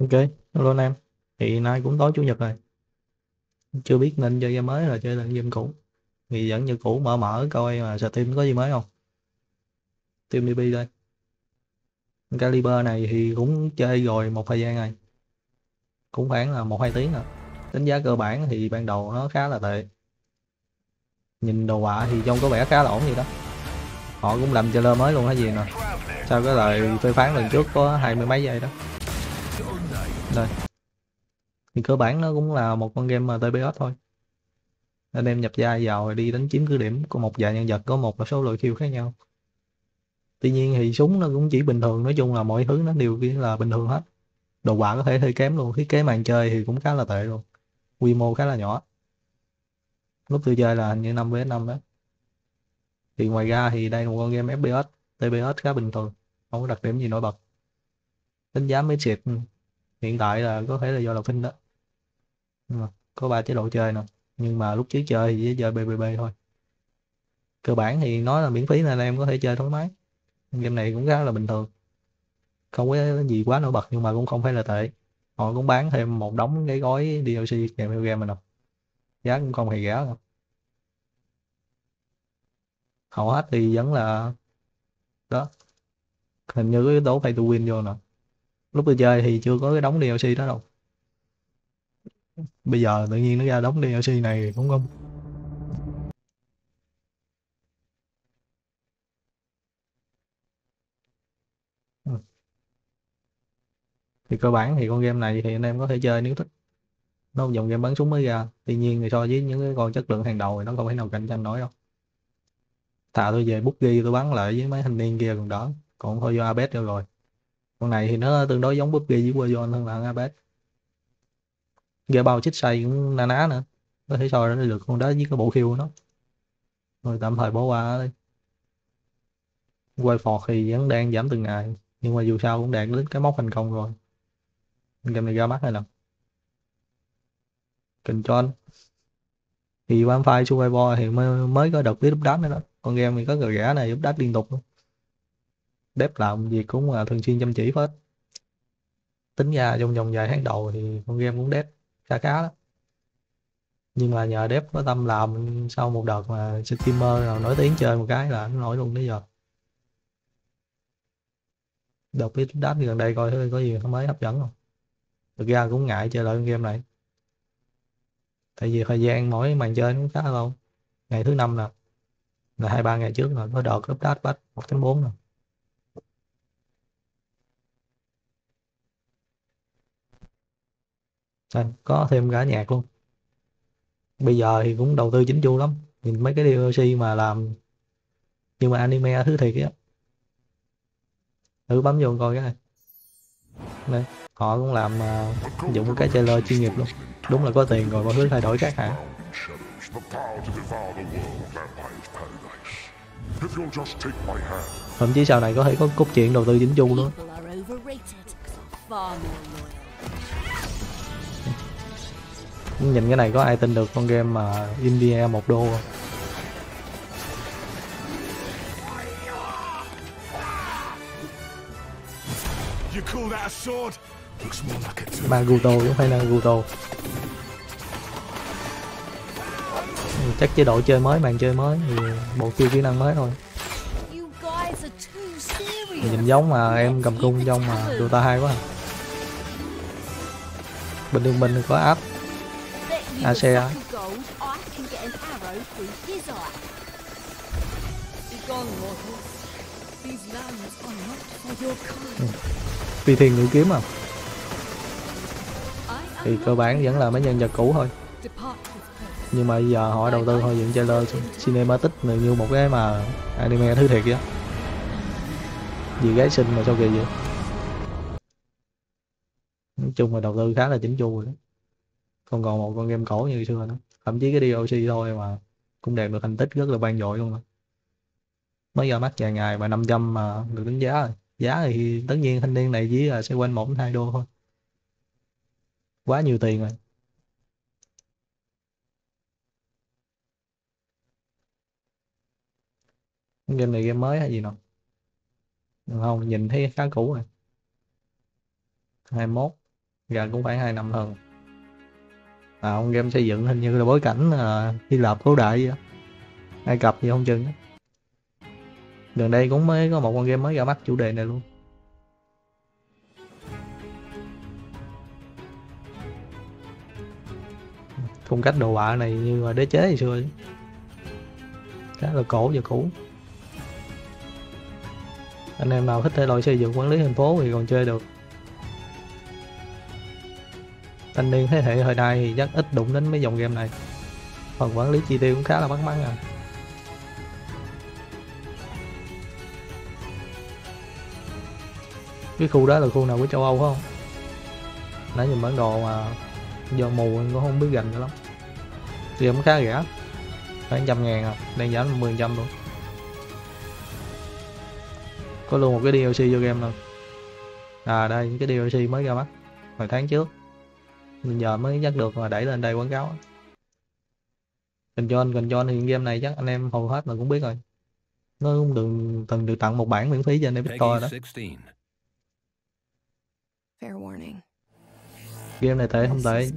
Ok, hello anh em. Thì nay cũng tối chủ nhật rồi. Chưa biết nên chơi game mới là chơi lên game cũ. Thì vẫn như cũ mở coi mà Steam có gì mới không. Steam DB đây. Caliber này thì cũng chơi rồi một thời gian rồi. Cũng khoảng là 1-2 tiếng rồi. Đánh giá cơ bản thì ban đầu nó khá là tệ. Nhìn đồ họa thì trông có vẻ khá là ổn vậy đó. Họ cũng làm trailer mới luôn hả gì nè. Sau cái lời phê phán lần trước có 20 mấy giây đó. Đây. Thì cơ bản nó cũng là một con game TPS thôi. Anh em nhập vai vào đi đánh chiếm cứ điểm của một vài nhân vật có một số loại kill khác nhau. Tuy nhiên thì súng nó cũng chỉ bình thường, nói chung là mọi thứ nó đều là bình thường hết. Đồ họa có thể hơi kém luôn, thiết kế màn chơi thì cũng khá là tệ luôn. Quy mô khá là nhỏ. Lúc tôi chơi là hình như 5 vs 5 đó. Thì ngoài ra thì đây là một con game FPS, TPS khá bình thường, không có đặc điểm gì nổi bật. Đánh giá mấy xịt hiện tại là có thể là do là phim đó. Có 3 chế độ chơi nè, nhưng mà lúc trước chơi thì chỉ chơi PVP thôi. Cơ bản thì nói là miễn phí nên em có thể chơi thoải mái. Game này cũng khá là bình thường, không có gì quá nổi bật nhưng mà cũng không phải là tệ. Họ cũng bán thêm một đống cái gói DLC kèm theo game này nè, giá cũng không hề rẻ đâu. Hầu hết thì vẫn là đó, hình như có yếu tố pay to win vô nè. Lúc tôi chơi thì chưa có cái đống DLC đó đâu. Bây giờ tự nhiên nó ra đống DLC này cũng không. Thì cơ bản thì con game này thì anh em có thể chơi nếu thích. Nó dòng game bắn súng mới ra. Tuy nhiên thì so với những cái con chất lượng hàng đầu thì nó không thể nào cạnh tranh nổi đâu. Thà tôi về bút ghi tôi bắn lại với mấy thanh niên kia còn đó. Còn thôi do Abed đâu rồi. Con này thì nó tương đối giống PUBG với Warzone hơn là Abed. Ghê bao chích xây cũng na ná nữa. Có thể so nó được con đó với cái bộ khiêu của nó. Rồi tạm thời bỏ qua đi. Quay phọt thì vẫn đang giảm từng ngày. Nhưng mà dù sao cũng đạt đến cái mốc thành công rồi. Game này ra mắt hay nè. Control. Thì Vampire Survivor thì mới có đợt update nữa đó. Con game thì có người rẻ này update liên tục luôn. Dev làm việc cũng là thường xuyên chăm chỉ hết. Tính ra trong vòng vài tháng đầu thì con game cũng dev khá đó. Nhưng mà nhờ dev có tâm làm, sau một đợt mà streamer nào nổi tiếng chơi một cái là nó nổi luôn tới giờ. Đợt update gần đây coi có gì mới hấp dẫn không. Thực ra cũng ngại chơi lại con game này. Tại vì thời gian mỗi màn chơi nó cũng khá là lâu. Ngày thứ 5 nè. Là 2-3 ngày trước rồi, có đợt update patch 1.4 nè. Có thêm cả nhạc luôn. Bây giờ thì cũng đầu tư chỉnh chu lắm. Nhìn mấy cái DLC mà làm nhưng mà anime thứ thiệt á. Thử bấm vô coi cái này. Đây, họ cũng làm dụng cái trailer chuyên nghiệp luôn. Đúng là có tiền rồi mọi thứ thay đổi các hãng. Thậm chí sau này có thể có cốt truyện đầu tư chỉnh chu luôn. Nhìn cái này có ai tin được con game mà India 1 đô không? Maguto cũng phải là Guto. Chắc chế độ chơi mới, màn chơi mới thì bộ kia kỹ năng mới thôi. Nhìn giống mà em cầm cung trong mà Dota 2 quá. Bình thường có app ASEA. Phi Thiên Ngự Kiếm à. Thì cơ bản vẫn là mấy nhân vật cũ thôi. Nhưng mà giờ họ đầu tư thôi dựng trailer cinematic này như một cái mà anime thứ thiệt vậy. Vì gái xinh mà sao kỳ vậy. Nói chung là đầu tư khá là chỉnh chu rồi đó. Không còn một con game cổ như xưa nữa. Thậm chí cái DLC thôi mà cũng đạt được thành tích rất là vang dội luôn rồi. Mới ra mắt vài ngày mà 500 mà được đánh giá rồi. Giá thì tất nhiên thanh niên này chỉ là sẽ quanh 1-2 đô thôi. Quá nhiều tiền rồi. Game này game mới hay gì nào? Không, nhìn thấy khá cũ rồi. 21 Dạ cũng phải 2 năm hơn. À, ông game xây dựng hình như là bối cảnh Hy Lạp cổ đại vậy, Ai Cập gì không chừng. Gần đây cũng mới có một con game mới ra mắt chủ đề này luôn. Phong cách đồ họa này như là đế chế hồi xưa ấy. Khá là cổ và cũ. Anh em nào thích thể loại xây dựng quản lý thành phố thì còn chơi được. Thanh niên thế hệ hồi nay thì rất ít đụng đến mấy dòng game này. Phần quản lý chi tiêu cũng khá là bắt mắt à. Cái khu đó là khu nào của châu Âu không? Nãy nhìn bản đồ mà giờ mù anh cũng không biết gần nữa lắm. Thì cũng khá rẻ, khoảng 100.000 à, đang giảm 10% luôn. Có luôn một cái DLC vô game luôn. À đây, những cái DLC mới ra mắt hồi tháng trước, mình giờ mới dắt được mà đẩy lên đây quảng cáo. Control thì game này chắc anh em hầu hết là cũng biết rồi. Nó cũng từng được tặng một bản miễn phí cho anh em biết coi đó. Game này tệ không tệ,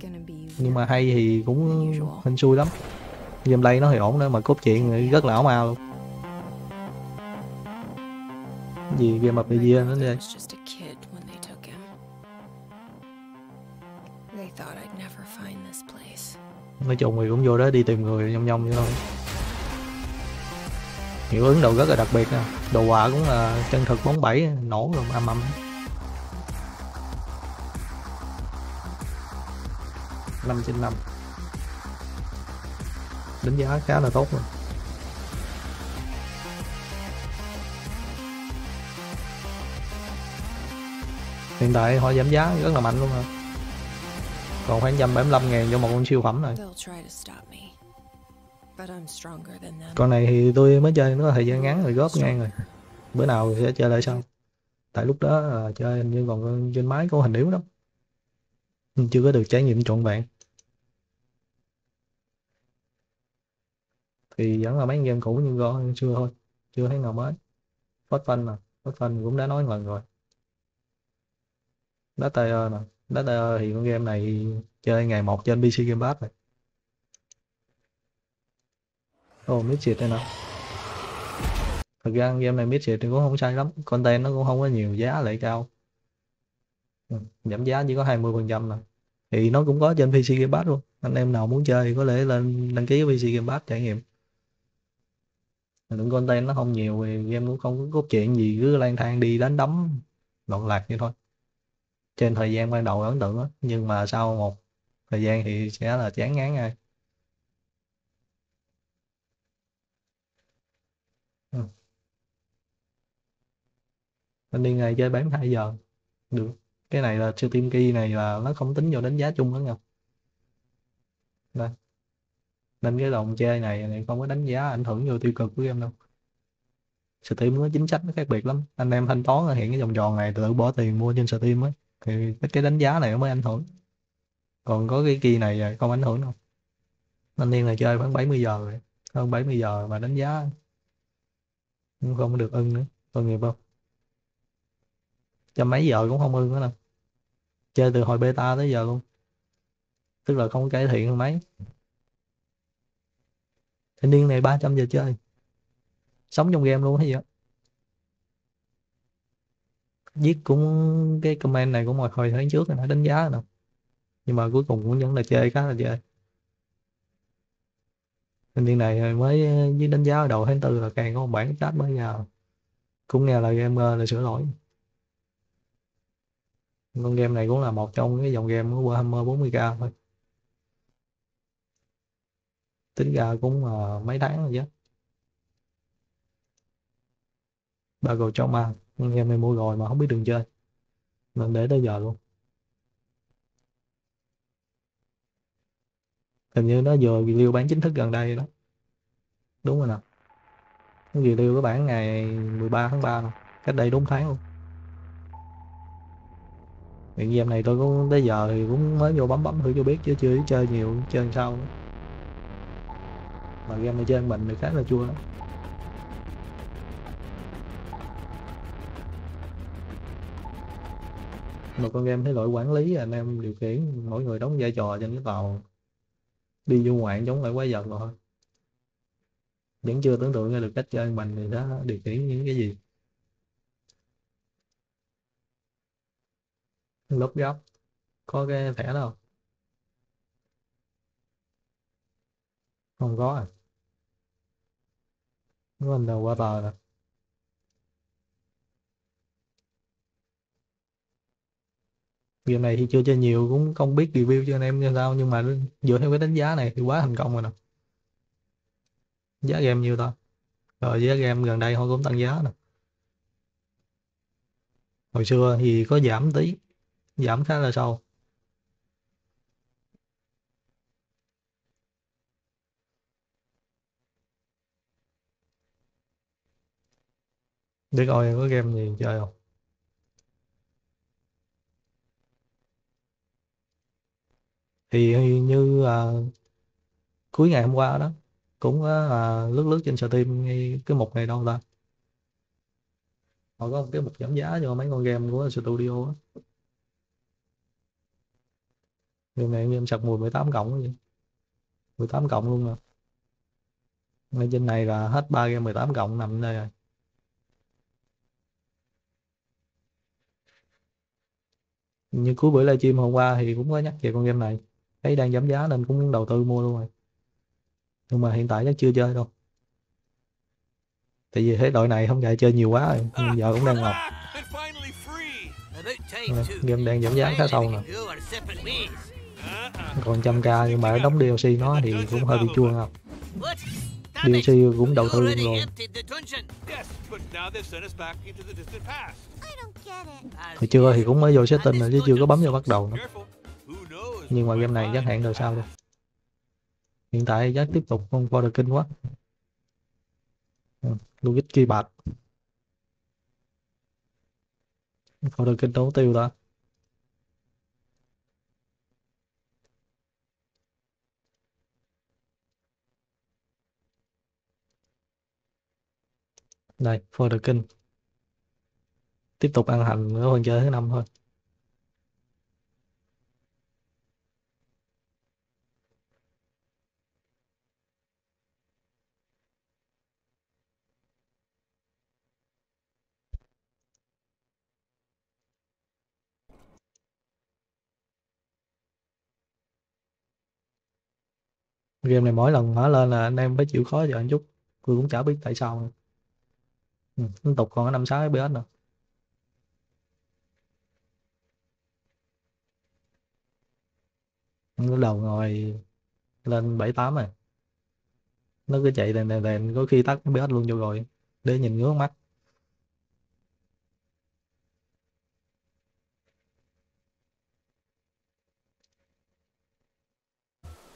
nhưng mà hay thì cũng hên xui lắm. Gameplay nó thì ổn nữa mà cốt truyện rất là ảo ma luôn. Gì game of the year nữa đây. Nói chung thì cũng vô đó đi tìm người nhông nhông vậy thôi. Hiệu ứng đồ rất là đặc biệt nè, đồ họa cũng là chân thực 47, nổ rồi âm âm. 5/5 đánh giá khá là tốt luôn. Hiện tại họ giảm giá rất là mạnh luôn rồi, còn khoảng 175.000 cho một con siêu phẩm này. Con này thì tôi mới chơi nó thời gian ngắn rồi, góp ngang rồi, bữa nào sẽ chơi lại sau. Tại lúc đó chơi hình như còn trên máy có hình yếu lắm, chưa có được trải nghiệm trọn vẹn. Thì vẫn là mấy game cũ nhưng go hơn xưa thôi, chưa thấy nào mới. Phát phân mà, phát phân cũng đã nói lần rồi. Đá tay nè, đá tay thì con game này chơi ngày 1 trên PC Game Pass này. Ồ, mít xịt đây nè. Thật ra game này mít xịt thì cũng không sai lắm, content nó cũng không có nhiều, giá lại cao. Giảm giá chỉ có 20% nè. Thì nó cũng có trên PC Game Pass luôn. Anh em nào muốn chơi thì có thể lên đăng ký PC Game Pass trải nghiệm. Lượng content nó không nhiều, game cũng không có cốt truyện gì, cứ lang thang đi đánh đấm loạn lạc vậy thôi. Trên thời gian ban đầu ấn tượng đó, nhưng mà sau một thời gian thì sẽ là chán ngán ngay. Anh đi ngày chơi bán 2 giờ được. Cái này là Steam key này là nó không tính vô đánh giá chung nữa nha. Đây. Nên cái đồng chơi này không có đánh giá ảnh hưởng vô tiêu cực của game đâu. Steam nó chính sách nó khác biệt lắm. Anh em thanh toán hiện cái vòng tròn này tự bỏ tiền mua trên Steam ấy, thì cái đánh giá này nó mới ảnh hưởng. Còn có cái key này không ảnh hưởng đâu. Anh em là chơi khoảng 70 giờ rồi, hơn 70 giờ mà đánh giá cũng không được ưng nữa, tội nghiệp không? Trăm mấy giờ cũng không ưng nữa đâu. Chơi từ hồi beta tới giờ luôn, tức là không cải thiện hơn mấy. Thanh niên này 300 giờ chơi, sống trong game luôn hay vậy. Viết cũng cái comment này cũng hồi tháng trước đã đánh giá rồi, nhưng mà cuối cùng cũng vẫn là chơi, khá là chơi. Thanh niên này mới với đánh giá đầu tháng 4 là càng có một bản chat mới ra, cũng nghe là gamer là sửa lỗi. Con game này cũng là một trong cái dòng game của Warhammer 40k thôi. Tính ra cũng mấy tháng rồi chứ. Battle Trauma, con game này mua rồi mà không biết đường chơi, mình để tới giờ luôn. Hình như nó vừa review bản chính thức gần đây đó. Đúng rồi nè. Nó review cái bản ngày 13 tháng 3 nè, cách đây đúng tháng luôn. Hiện game này tôi cũng tới giờ thì cũng mới vô bấm thử cho biết chứ chưa chơi nhiều, chơi làm sao nữa. Mà game này chơi mình thì khá là chua lắm. Một con game thấy lỗi quản lý, anh em điều khiển, mỗi người đóng vai trò trên cái tàu đi du ngoạn giống lại quái vật rồi. Vẫn chưa tưởng tượng ra được cách chơi mình thì đã điều khiển những cái gì. Lớp góc có cái thẻ đâu không có à, nó làm đầu qua tờ nè. Game này thì chưa chơi nhiều cũng không biết review cho anh em như sao, nhưng mà dựa theo cái đánh giá này thì quá thành công rồi nè. Giá game nhiêu ta? Rồi giá game gần đây họ cũng tăng giá nè. Hồi xưa thì có giảm tí, giảm khá là sâu. Để coi có game gì chơi không. Thì như cuối ngày hôm qua đó cũng lướt trên Steam ngay cái mục này đâu ta, họ có một cái mục giảm giá cho mấy con game của studio á. Game này game sặc mùi 18 cộng vậy, 18 cộng luôn nè. Ngay trên này là hết 3 game 18 cộng nằm ở đây rồi. Như cuối buổi livestream hôm qua thì cũng có nhắc về con game này, thấy đang giảm giá nên cũng đầu tư mua luôn rồi, nhưng mà hiện tại chắc chưa chơi đâu, tại vì thấy đội này không chạy chơi nhiều quá rồi. Bây giờ cũng đang ngọc game đang giảm giá khá sâu nè, còn 100k, nhưng mà đóng DLC nó thì cũng hơi bị chua không. DLC cũng đầu tư luôn rồi. Hồi trưa thì cũng mới vô setting rồi chứ chưa có bấm vô bắt đầu nữa. Nhưng mà game này chắc hẹn đời sau thôi. Hiện tại chắc tiếp tục con For The King quá. Logic kỳ bạc. For The King đấu tiêu ta. Đây, For The King. Tiếp tục ăn hành ở phần chơi thứ 5 thôi. Game này mỗi lần mở lên là anh em phải chịu khó giờ một chút. Tôi cũng chả biết tại sao nữa. Tiếp tục còn có 56 FPS nữa. Nó đầu ngồi lên 78 rồi. Nó cứ chạy đèn, có khi tắt FPS luôn vô rồi. Để nhìn ngứa mắt.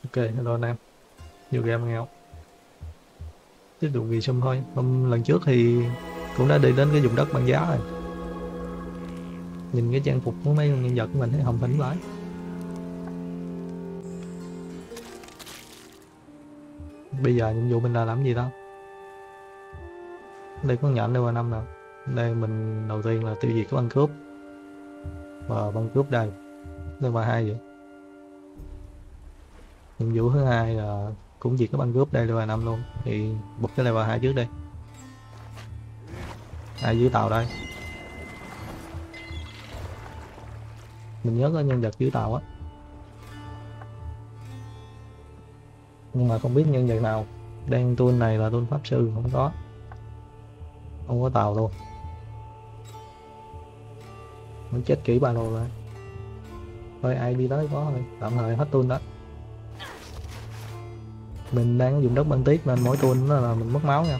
Ok, hello anh em. Vô game nghe không? Tiếp tục gì xong thôi. Hôm lần trước thì cũng đã đi đến cái vùng đất băng giá rồi. Nhìn cái trang phục của mấy nhân vật của mình thấy hồng hĩnh lại. Bây giờ nhiệm vụ mình là làm gì đó? Đây có nhận đâu qua năm nè. Đây mình đầu tiên là tiêu diệt cái băng cướp. Và băng cướp đây. Đây qua 2 vậy. Nhiệm vụ thứ 2 là cũng diệt cái băng cướp đây level 5 luôn, thì bật cái level 2 trước đi. Ai dưới tàu đây? Mình nhớ có nhân vật dưới tàu á, nhưng mà không biết nhân vật nào. Đang tool này là tool pháp sư, không có tàu luôn. Mình chết kỹ ba đồ rồi. Thôi ai đi tới có thôi, tạm thời hết tool đó. Mình đang dùng đất băng tuyết nên mỗi tool nó là mình mất máu nha.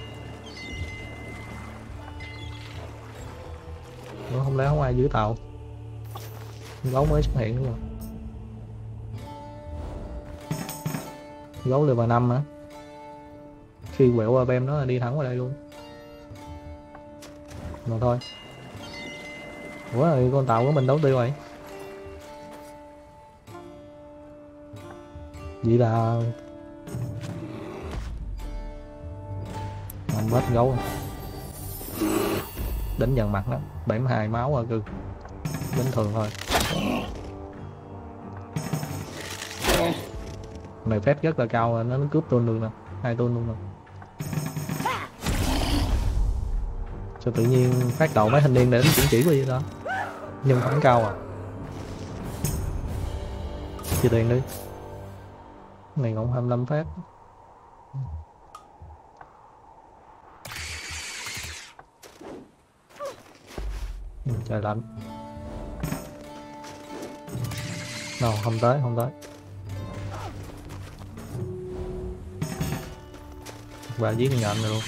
Nó không lẽ không ai giữ tàu. Gấu mới xuất hiện nữa rồi. Gấu level 5 hả? Khi quẹo qua bên nó là đi thẳng qua đây luôn. Mà thôi. Ủa rồi con tàu của mình đấu tiêu rồi. Vậy là mất gấu đánh dần mặt nó 72 máu à, cư bình thường thôi. này phép rất là cao, nó cướp tôn luôn nè, hai tôn luôn nè. Cho tự nhiên phát động mấy thanh niên để đánh chuyển chỉ vậy đó, nhưng vẫn cao à. Chia tiền đi, này cộng 25 phát. Trời lạnh. Đâu, không tới, không tới. Và giết nhện này luôn.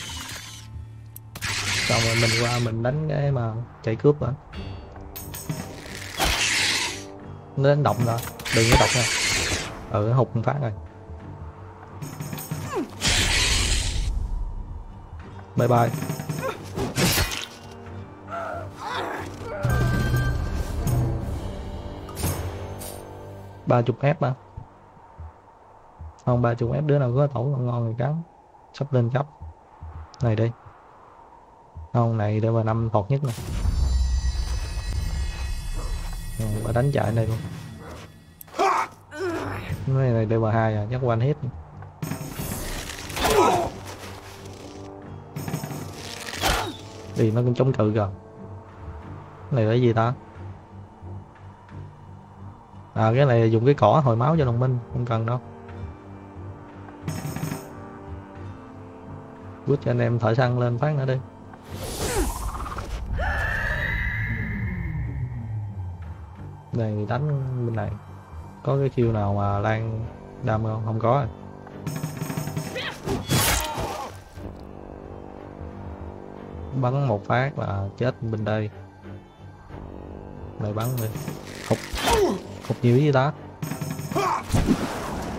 Xong rồi mình qua mình đánh cái mà chạy cướp hả? Nó đánh động rồi, đừng có độc nha. Ừ, hụt một phát rồi. Bye bye. Ba chục ép mà không, 30 ép đứa nào có tẩu ngon người cắn sắp lên cấp này đi, không này để mà 5 tọt nhất nè. Và đánh chạy này luôn, cái này để mà 2 à, chắc one hit thì nó cũng chống cự rồi. Này là gì ta? À, cái này dùng cái cỏ hồi máu cho đồng minh, không cần đâu. Bút cho anh em thợ săn lên phát nữa đi. Này đánh bên này. Có cái chiêu nào mà lan đam không? Không có rồi. Bắn một phát là chết bên đây. Này bắn đi. Hụt. Cục nhiều gì ta?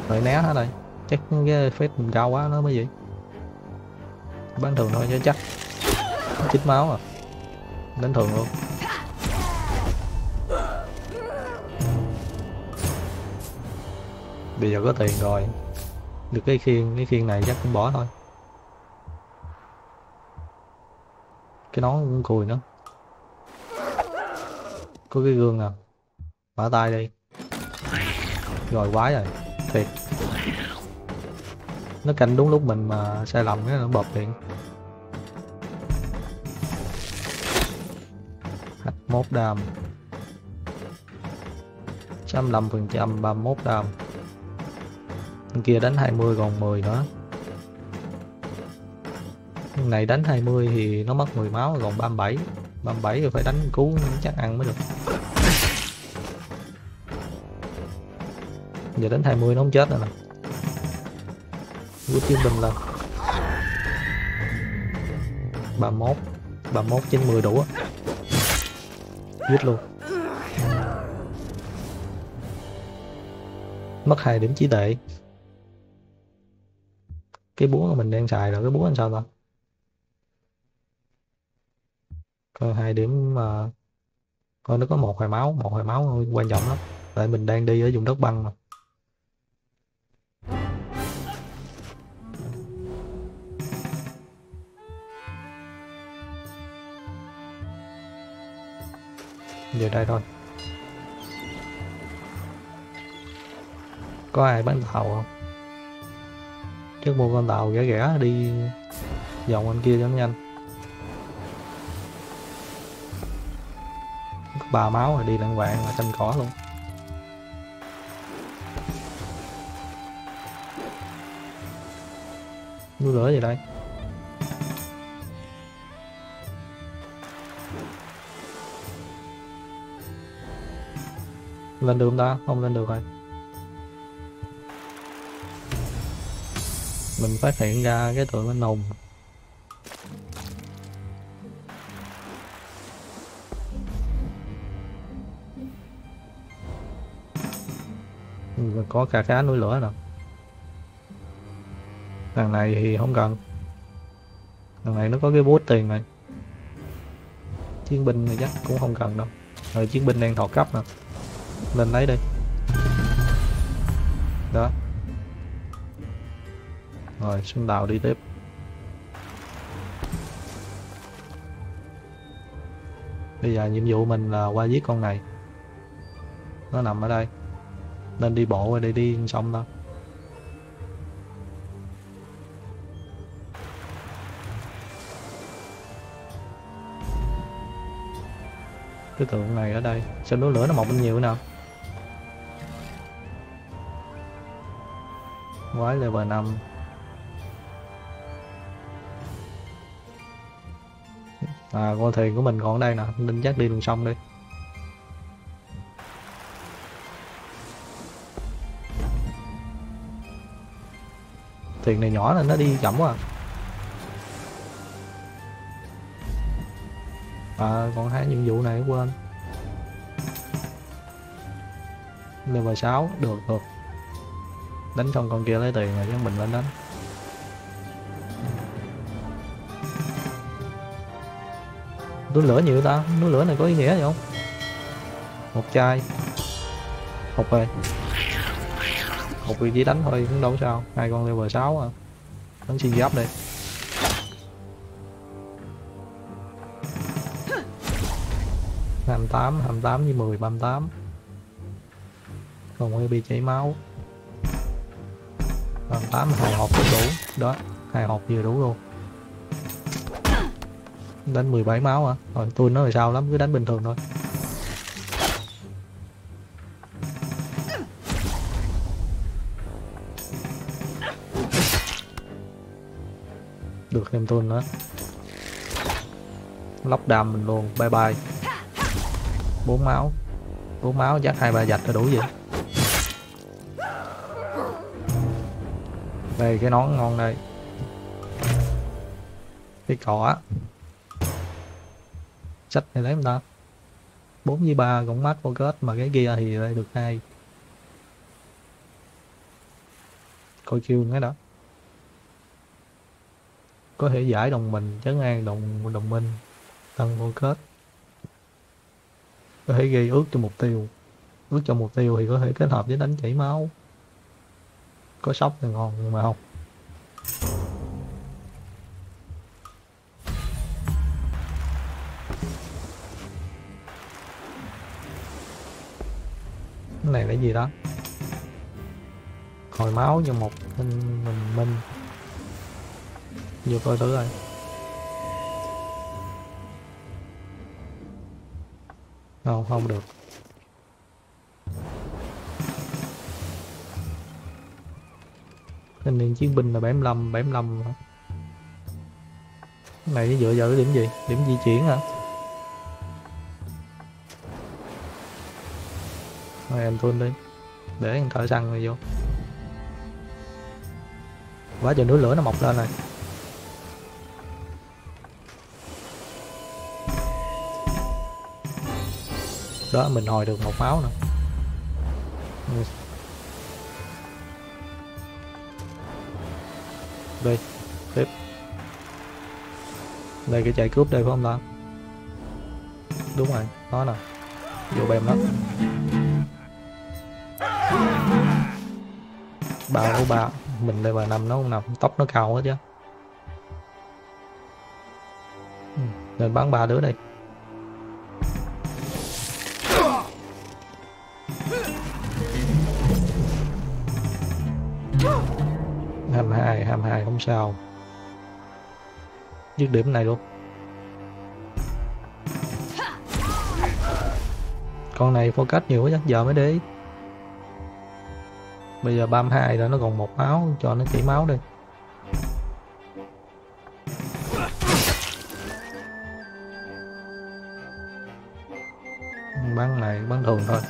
Rồi né hết đây. Chắc cái phép mình cao quá nó mới vậy. Bán thường thôi chứ chắc. Chích máu à. Đánh thường luôn. Bây giờ có tiền rồi. Được cái khiên này chắc cũng bỏ thôi. Cái nón cũng cùi nữa. Có cái gương nào. Bả tay đi. Rồi quái rồi, thiệt. Nó canh đúng lúc mình mà sai lầm cái nó bợp điện. 21 đam. 105%, 31 đam. Bên kia đánh 20 còn 10 nữa. Bên này đánh 20 thì nó mất 10 máu còn 37. 37 rồi phải đánh cứu chắc ăn mới được. Giờ đến 20 nó không chết rồi nè. Quýt chiến binh lên 31 90 đủ á. Giết luôn. Mất 2 điểm trí tuệ. Cái búa của mình đang xài rồi, cái búa làm sao ta? Còn 2 điểm mà. Coi nó có một hồi máu quan trọng lắm. Tại mình đang đi ở vùng đất băng mà. Về đây thôi. Có ai bán tàu không? Trước mua con tàu rẻ rẻ đi vòng bên kia cho nhanh. Có 3 máu rồi đi lạng quạng và chăm cỏ luôn. Núi lửa gì đây? Lên được không ta? Không lên được rồi. Mình phát hiện ra cái tượng anh hùng. Có cà khá núi lửa nè. Thằng này thì không cần. Thằng này nó có cái bút tiền này. Chiến binh thì chắc cũng không cần đâu. Rồi chiến binh đang thọ cấp nè. Lên lấy đi. Đó. Rồi xuống đào đi tiếp. Bây giờ nhiệm vụ mình là qua giết con này. Nó nằm ở đây. Nên đi bộ rồi đi xong thôi. cái tượng này ở đây. Sao núi lửa nó mọc lên nhiều nào? Quái level 5. À, con thuyền của mình còn ở đây nè, nên chắc đi đường sông đi. Thuyền này nhỏ nên nó đi chậm quá. À, còn hai nhiệm vụ này quên. Level 6, được được. Đánh xong con kia lấy tiền rồi chứ mình lên đánh. Núi lửa nhiều ta, núi lửa này có ý nghĩa gì không? Một chai. Hộp về. Hộp vị trí đánh thôi cũng đâu sao. Hai con level 6 à. Đánh xin giáp đi. Hàm 8 với 10, 38. Còn hơi bị chảy máu. 8 2 hộp cũng đủ. Đó, 2 hộp vừa đủ luôn. Đánh 17 máu hả? Rồi tôi nói là sao lắm, cứ đánh bình thường thôi. Được thêm tuôn nữa. Lóc đam mình luôn, bye bye. 4 máu. 4 máu chắc 2-3 dạch là đủ gì. Đây cái nón ngon đây. Cái cỏ. Sách này lấy không ta? 4 với 3 cũng mát focus mà cái kia thì lại được 2. Coi chiêu cái đó. Có thể giải đồng mình, trấn an đồng minh, tăng focus. Có thể ghi ước cho mục tiêu. Ước cho mục tiêu thì có thể kết hợp với đánh chảy máu. Có sóc thì ngon nhưng mà không. Cái này là gì đó? Hồi máu cho một mình vô coi thử rồi. Không, không được. Thanh niên chiến binh là 75, 75 hả? Cái này nó dựa vào cái điểm gì? Điểm di chuyển hả? Rồi em tuôn đi. Để con thợ săn rồi vô. Quá trời núi lửa nó mọc lên này. Đó, mình hồi được một máu nè. Đi, tiếp. Đây cái chạy cướp đây phải không ta? Đúng rồi, nó nè. Vô bèm lắm. Bao ba, mình đây bà nằm nó không nằm, tóc nó cao hết chứ. Nên bán 3 đứa đây. Hàm 2 không sao. Dứt điểm này luôn. Con này focus nhiều quá chắc giờ mới để ý. Bây giờ 32 rồi nó còn một máu, cho nó chảy máu đi. Bắn này bắn thường thôi.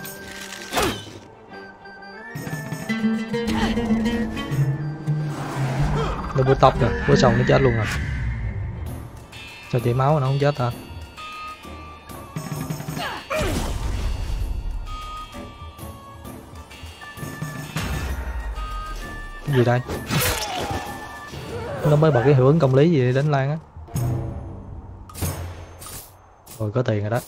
Nó búa tóc rồi, búa xong nó chết luôn rồi. Sao chảy máu nó không chết hả? Cái gì đây? Nó mới bật cái hiệu ứng công lý gì đến Lan á. Rồi có tiền rồi đó.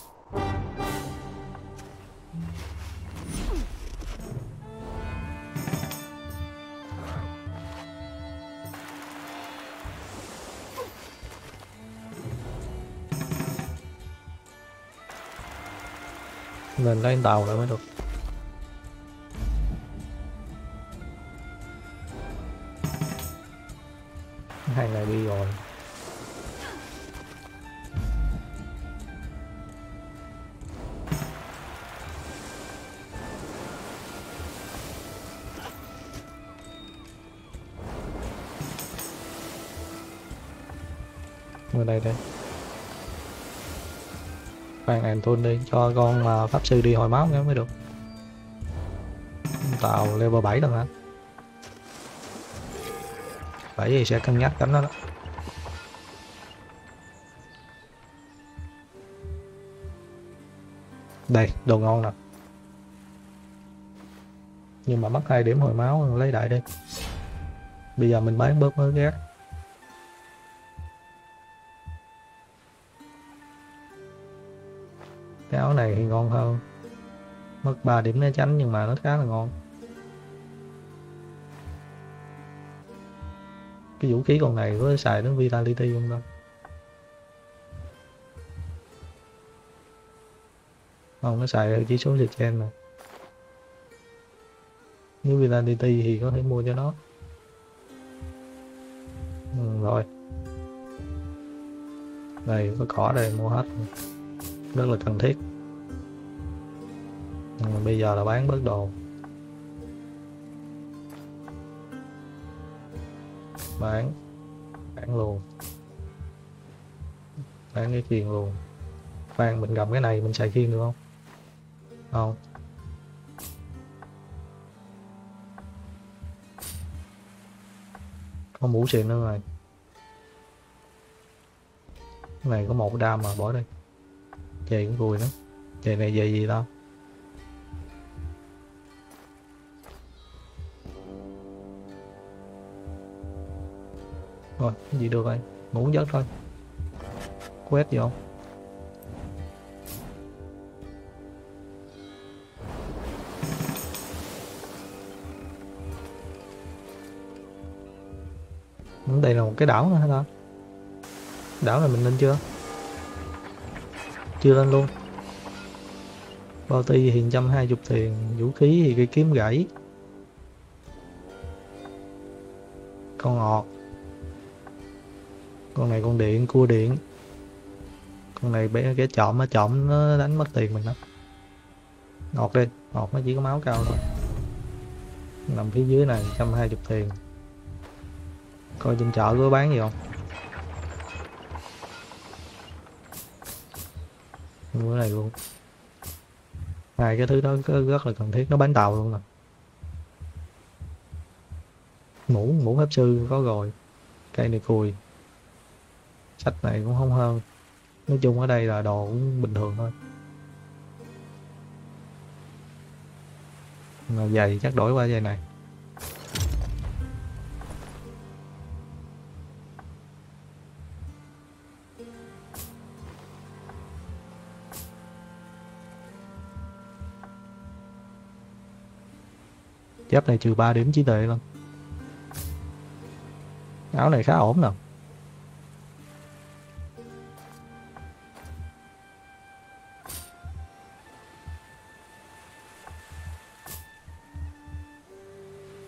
Nên lên tàu lại mới được. Hai này đi rồi. người này đây. Khoan Anton đi, cho con mà pháp sư đi hồi máu mới được. Tàu level 7 rồi hả? 7 thì sẽ cân nhắc đánh nó đó. Đây, đồ ngon nè. Nhưng mà mất 2 điểm hồi máu, lấy đại đi. Bây giờ mình bán bớt mới ghét. Cái áo này thì ngon hơn. Mất 3 điểm né tránh nhưng mà nó khá là ngon. Cái vũ khí con này có xài đến Vitality không ta? Không, nó xài chỉ số regen nè. Nếu Vitality thì có thể mua cho nó. Ừ, rồi. Đây, có cỏ đây, mua hết. Rất là cần thiết. Bây giờ là bán bớt đồ. Bán luôn. Bán cái kiền luôn. Khoan, mình cầm cái này mình xài kiền được không? Không. Có mũ xịn nữa rồi. Cái này có 1 đam mà bỏ đi. Chày cũng vui lắm. Chày này về gì tao? Rồi, cái gì được vậy? Ngủ giấc thôi. Quét gì không? Đây là một cái đảo nữa hả ta? Đảo này mình lên chưa? Chưa lên luôn. Bao ti thì 120 tiền, vũ khí thì cây kiếm gãy. Con ọt. Con này con điện, cua điện. Con này bé cái trộm, nó đánh mất tiền mình đó. Ọt đi, ọt nó chỉ có máu cao thôi. Nằm phía dưới này 120 tiền. Coi trên chợ có bán gì không? Mua cái này luôn. Này cái thứ đó rất là cần thiết, nó bán tàu luôn nè. Mũ pháp sư có rồi. Cây này cùi. Sách này cũng không hơn. Nói chung ở đây là đồ cũng bình thường thôi. Mà giày chắc đổi qua giày này. Giáp này trừ 3 điểm trí tuệ luôn. Áo này khá ổn nè.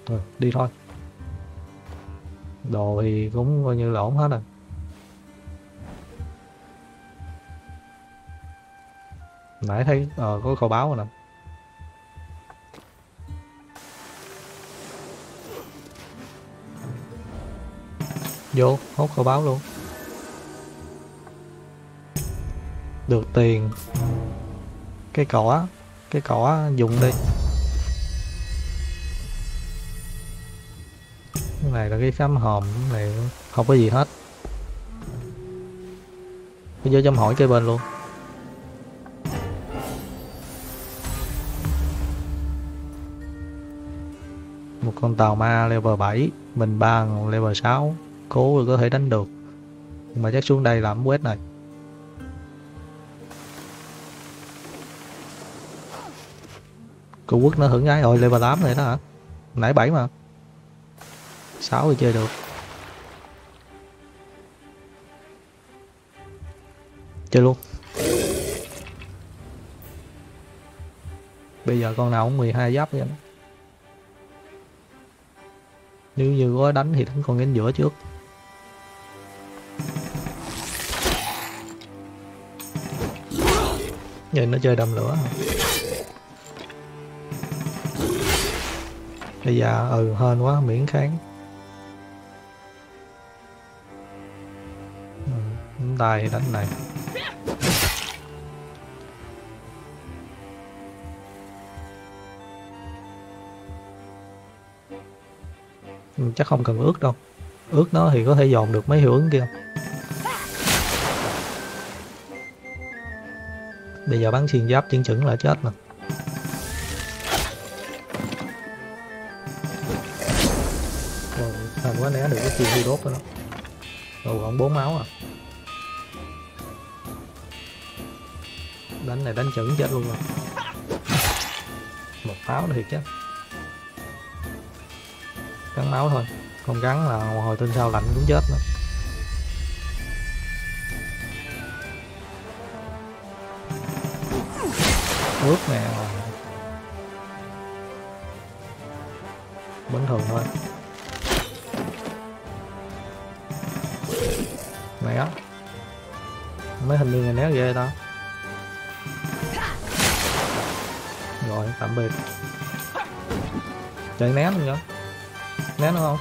Rồi, đi thôi. Đồ thì cũng coi như là ổn hết rồi. Nãy thấy có câu báo rồi nè. Vô, hốt kho báo luôn. Được tiền. Cái cỏ dùng đi. Cái này là cái khám hòm, cái này không có gì hết. Bây giờ chăm hỏi cây bên luôn. Một con tàu ma level 7, mình 3 level 6. Cố rồi có thể đánh được. Nhưng mà chắc xuống đây làm quét này. Cô Quốc nó hưởng ái rồi, level 8 này đó hả? Nãy 7 mà. 6 thì chơi được. Chơi luôn. Bây giờ con nào cũng 12 giáp vậy đó. Nếu như có đánh thì đánh con đến giữa trước. Vậy nó chơi đầm lửa. Bây giờ hên quá, miễn kháng. tay đánh này. Chắc không cần ướt đâu, ướt nó thì có thể dồn được mấy hiệu ứng kia. Bây giờ bắn xuyên giáp chừng chừng là chết mà. Rồi, thành quá né được cái chiêu hư đốt đó. Rồi còn 4 máu à. Đánh này đánh chững chết luôn rồi. Một pháo thì chết. Gắn máu thôi, không gắn là hồi tên sau lạnh cũng chết nữa. Ướt nè, bình thường thôi. Mày á, mấy hình đường này né ghê ta. Rồi tạm biệt. Chạy né luôn nhá, né nó không.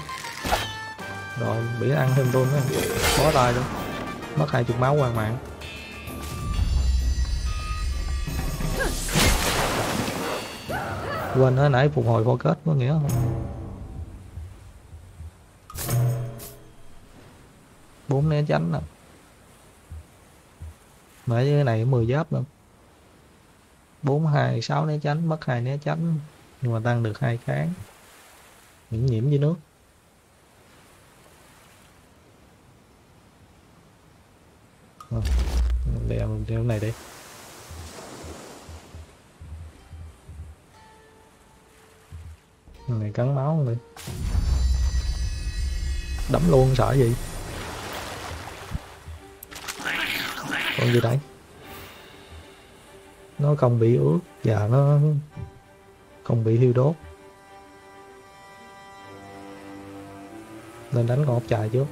Rồi bị ăn thêm luôn nữa, khó tay luôn, mất 20 máu hoàn mạng. Quên hồi nãy phục hồi vô kết có nghĩa không? 4 né tránh nè. Mà cái này 10 giáp luôn. 4, 2, 6 né tránh, mất 2 né tránh nhưng mà tăng được 2 kháng. Nhiễm nhiễm dưới nước. Để cái này đi. Này cắn máu đi, đấm luôn sợ gì. Còn gì đấy, nó không bị ướt và nó không bị thiêu đốt nên đánh con ốc chài trước.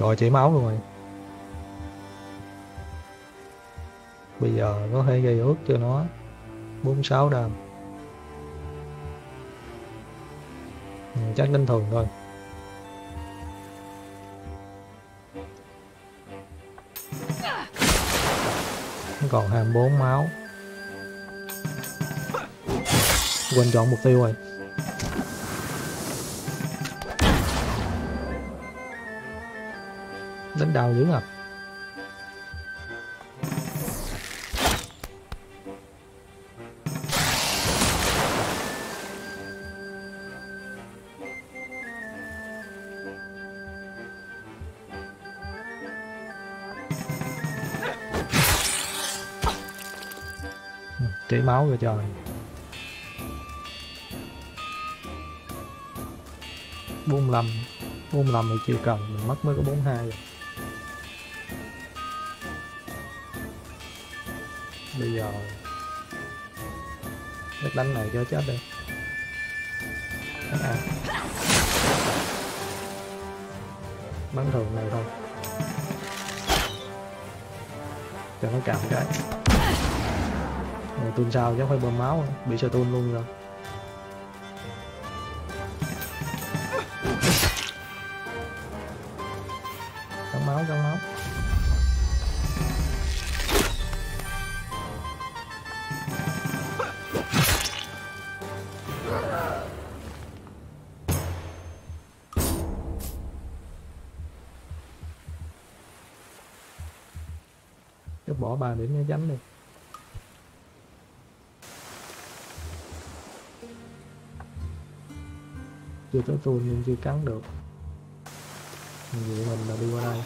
Rồi chảy máu luôn rồi. Bây giờ có thể gây ướt cho nó 46 đam. Chắc đánh thường thôi. Còn 24 máu. Quên chọn mục tiêu rồi. Đánh đau dữ à. Chảy máu rồi trời. 45 thì chiều cần mình mất mới có 42 rồi. Bây giờ cái đánh này cho chết đi. Đánh à. Bắn thường này thôi. Cho nó cào cái. Rồi tuôn sao chứ phải bơm máu, bị sao tuôn luôn rồi. Cắn máu, cắn máu. Cứ bỏ 3 điểm nó dánh đi. Chưa tới tù nhưng chưa cắn được. Vậy mình là đi qua đây.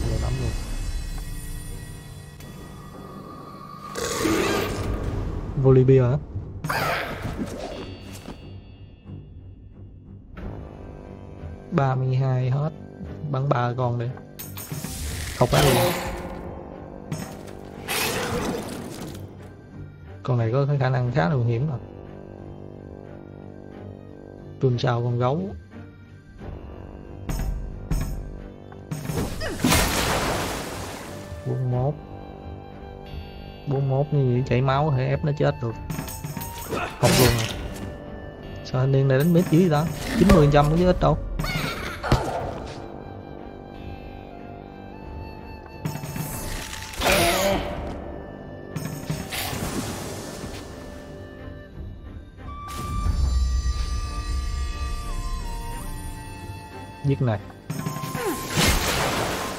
Giờ nắm luôn. Volibia hả? Bắn 3 con đi. Không phải luôn. Con này có khả năng khá là nguy hiểm rồi. tuần sau con gấu. Bốn mốt như vậy chảy máu có thể ép nó chết được. Không luôn rồi. Sao thanh niên này đánh mít dưới đó 90% cũng ít đâu. Giết này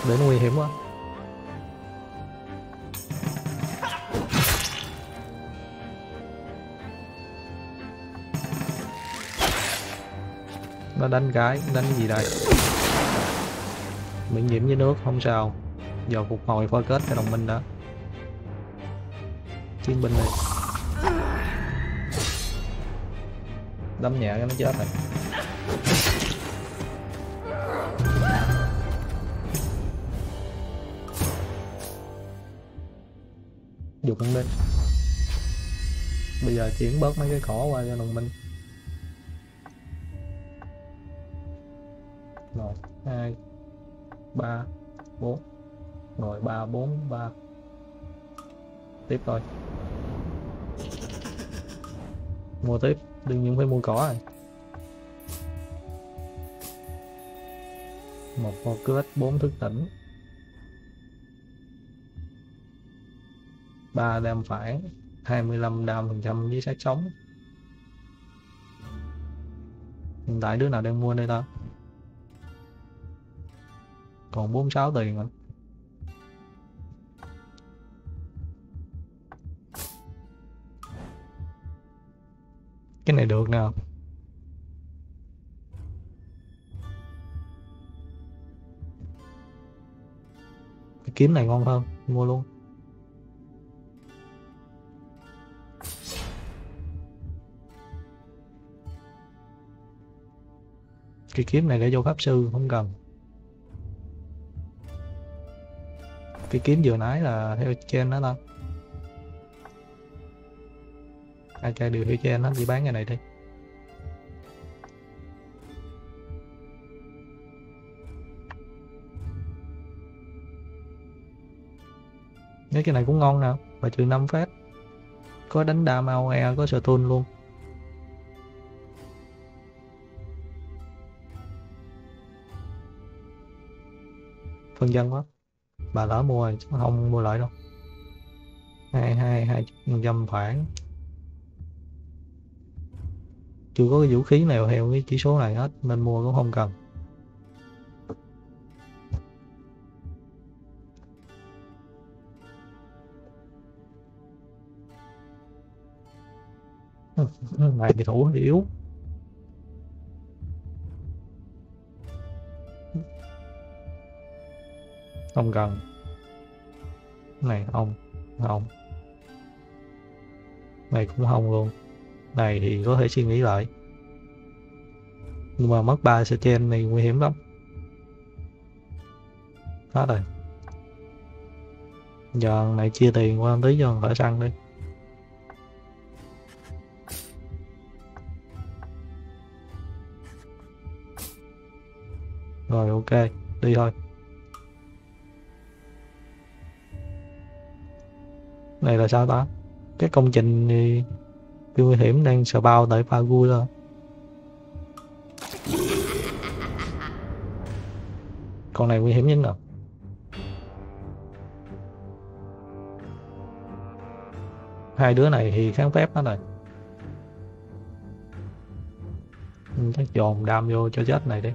để nó nguy hiểm quá. Nó đánh cái gì đây, miễn nhiễm với nước không sao. Giờ phục hồi phối kết cho đồng minh đó. Chiến binh này đấm nhẹ cho nó chết này. Dục ăn lên. Bây giờ chuyển bớt mấy cái cỏ qua cho đồng minh. 1, 2, 3, 4. Rồi 3, 4, 3. Tiếp thôi. Mua tiếp. Đương nhiên phải mua cỏ rồi. 1 phô kết 4 thức tỉnh, 3 đam phản, 25% với xác sống. Hiện tại đứa nào đang mua đây ta? Còn 46 tiền rồi. Cái này được nào? Cái kiếm này ngon hơn, mua luôn. Cái kiếm này để vô pháp sư không cần. Cái kiếm vừa nãy là theo trên đó ta. Ai chơi đều theo trên nó chỉ bán cái này đi. Nếu cái này cũng ngon nè, và trừ 5 phát. Có đánh đam AOE, có stun luôn. Phân dân quá. Bà lỡ mua rồi, chứ không mua lại đâu. 2, 2, 2% khoảng. Chưa có cái vũ khí nào theo cái chỉ số này hết, nên mua cũng không cần. Này thì thủ thì yếu. Không cần. Này không. Này cũng không luôn. Này thì có thể suy nghĩ lại. Nhưng mà mất 3 segen này nguy hiểm lắm. Hết rồi. Giờ này chia tiền qua tí cho khỏi săn đi. Rồi ok, đi thôi. Này là sao ta? Cái công trình thì nguy hiểm đang sợ bao tại pha vui thôi. Con này nguy hiểm nhất nào. Hai đứa này thì kháng phép hết rồi. Chắc dồn đam vô cho chết này đi.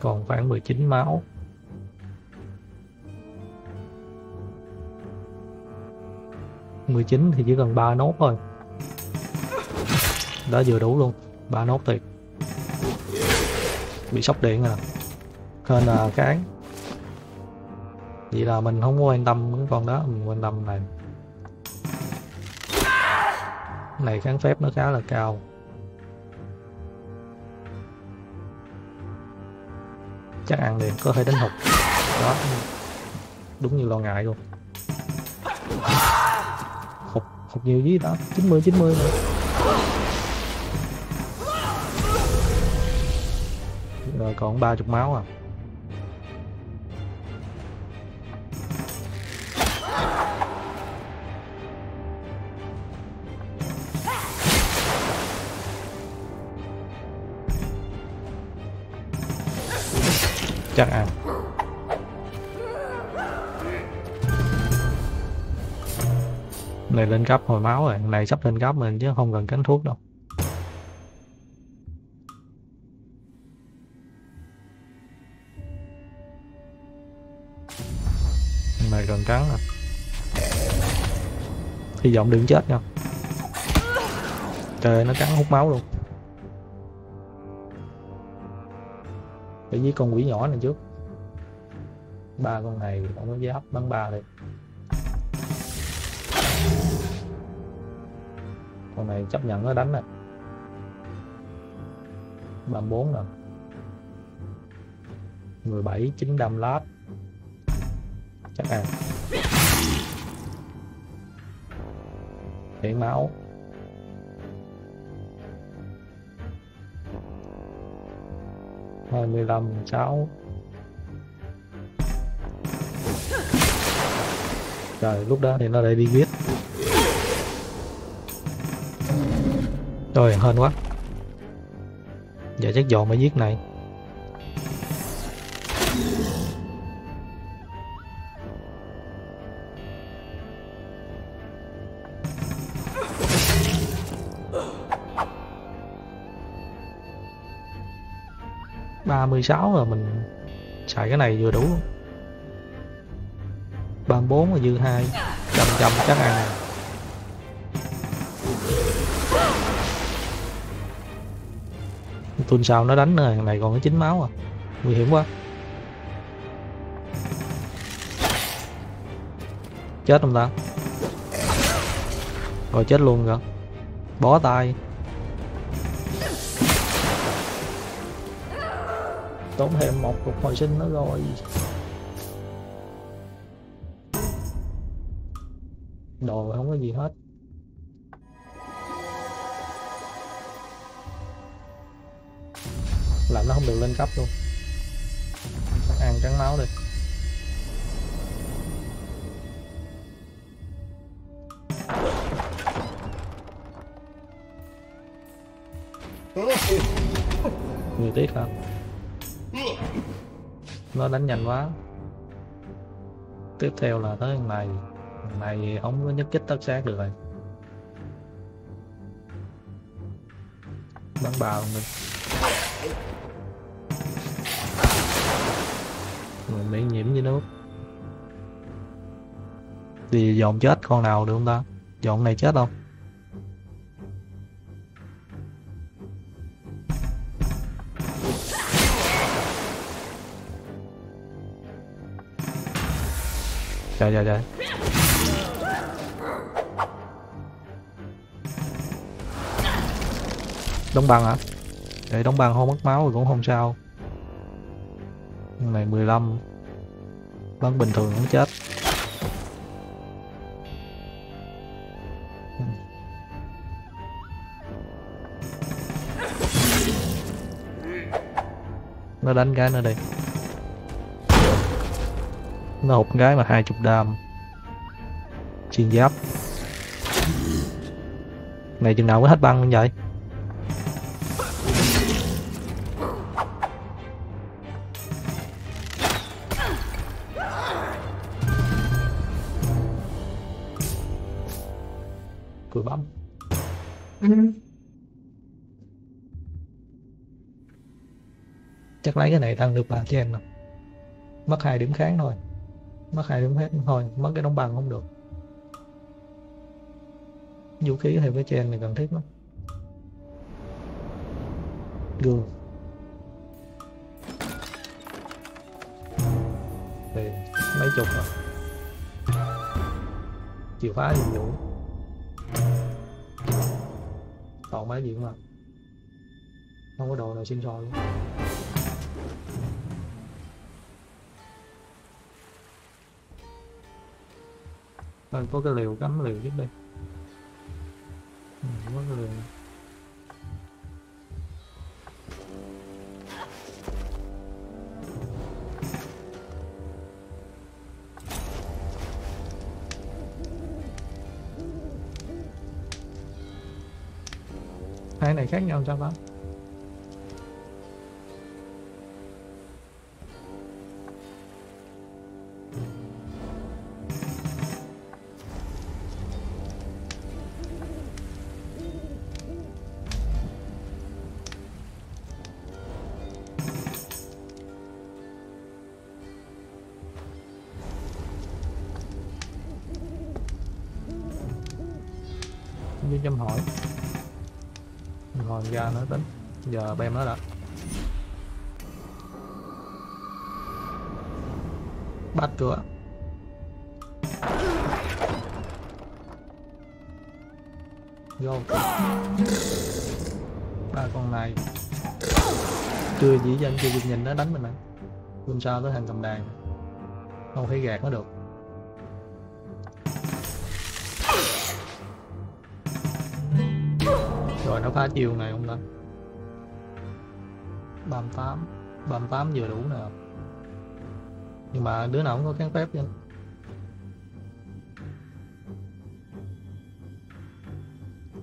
Còn khoảng 19 máu. Thì chỉ cần 3 nốt thôi. Đã vừa đủ luôn. 3 nốt tuyệt. Bị sốc điện à. Hên là kháng. Vậy là mình không quan tâm cái con đó. Mình quan tâm này. Này kháng phép nó khá là cao. chắc ăn liền, có thể đánh hụt. Đó, đúng như lo ngại luôn. Hụt nhiều dưới đó, 90 rồi. Rồi còn 30 máu à. Chắc ăn. Này lên cấp hồi máu rồi, này sắp lên cấp mình chứ không cần cánh thuốc đâu. Này gần trắng rồi. Hy vọng đừng chết nha. Trời nó cắn hút máu luôn. Để với con quỷ nhỏ này trước. Ba con này không có giáp bắn ba đi. Con này chấp nhận nó đánh này. 34 rồi. 17 9 đâm lát. Chắc ăn. Để máu. Thôi 15 6. Trời lúc đó thì nó lại đi giết. Trời hên quá. Giờ chắc dồn mới giết này. Rồi mình xài cái này vừa đủ. 34 là dư 2. Chầm chắc ăn này. Tuần sau nó đánh nữa, này còn có 9 máu à. Nguy hiểm quá. Chết không ta? Rồi chết luôn rồi. Bó tay. Tốn thêm một cuộc hồi sinh nữa rồi. Đồ không có gì hết. Làm nó không được lên cấp luôn. Ăn trắng máu đi. Người tiếc hả? Nó đánh nhanh quá. Tiếp theo là tới thằng này. Thằng này không có nhất kích tất sát được rồi. Bắn bào mình. Mình bị nhiễm với nước. Thì dồn chết con nào được không ta? Dồn này chết không? Trời. Đóng băng hả? Để đóng băng không mất máu rồi cũng không sao. Con này 15. Bắn bình thường cũng chết. Nó đánh cái nữa đi. Nó hụt cái mà 20 đam. Xuyên giáp. Này chừng nào mới hết băng vậy? Cười bấm. Chắc lấy cái này tăng được 3 cho em nè. Mất 2 điểm kháng thôi. Mất 2 điểm hết thôi, mất cái đóng bằng không được. Vũ khí thì cái chen này cần thiết lắm. Gương. Đây, mấy chục rồi. Chìa khóa nhiệm vụ. Toàn máy gì mà. Không có đồ nào xin rồi luôn. Thôi có cái liều cắm liều trước đi. Có cái liều. Hai này khác nhau sao bác? Như chăm hỏi còn ra nữa tính giờ bem nó đã bắt cửa vô ba con này chưa dĩ dân chưa nhìn nó đánh mình nè, làm sao tới thằng cầm đàn không thể gạt nó được. Rồi nó phá chiều này không ta? 38 38 vừa đủ nè. Nhưng mà đứa nào cũng có kháng phép chứ.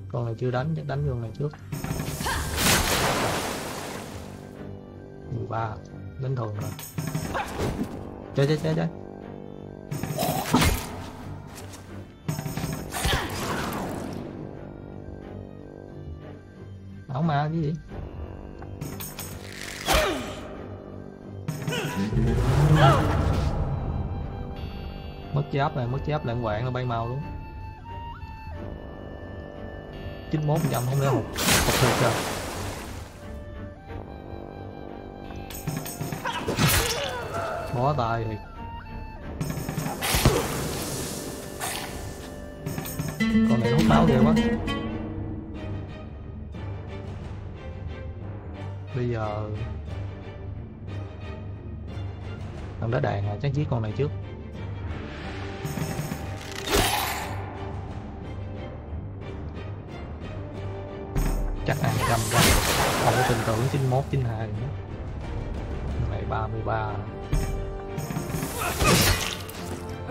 Con này chưa đánh, chắc đánh vô này trước. 13 đánh thường rồi. Chơi chơi chơi chơi. Không mà cái gì mất giáp lạng quạng là bay màu luôn. 91% không lẽ một thật rồi. Bó tay thì con này hút máu ghê quá. Bây giờ thằng đá đàn là chắc giết con này trước. Chắc ăn cầm ra. Không có tin tưởng 91, 92 nữa. Này 33.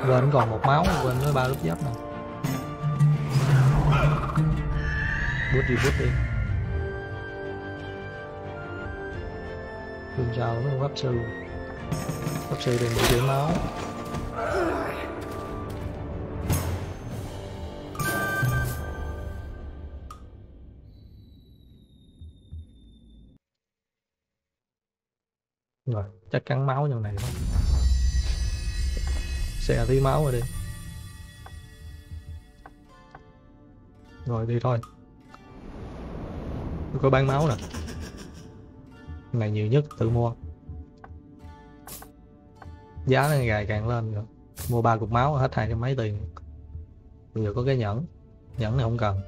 Quên còn một máu, quên với 3 lớp giáp này. Bút đi đường rào với pháp sư. Pháp sư đầy đủ điểm máu. Rồi, chắc cắn máu trong này thôi. Xè tí máu rồi đi. Rồi đi thôi. Tôi có bán máu nè. Này nhiều nhất tự mua, giá nó ngày càng lên rồi. Mua 3 cục máu hết 200 mấy tiền. Giờ có cái nhẫn, nhẫn này không cần.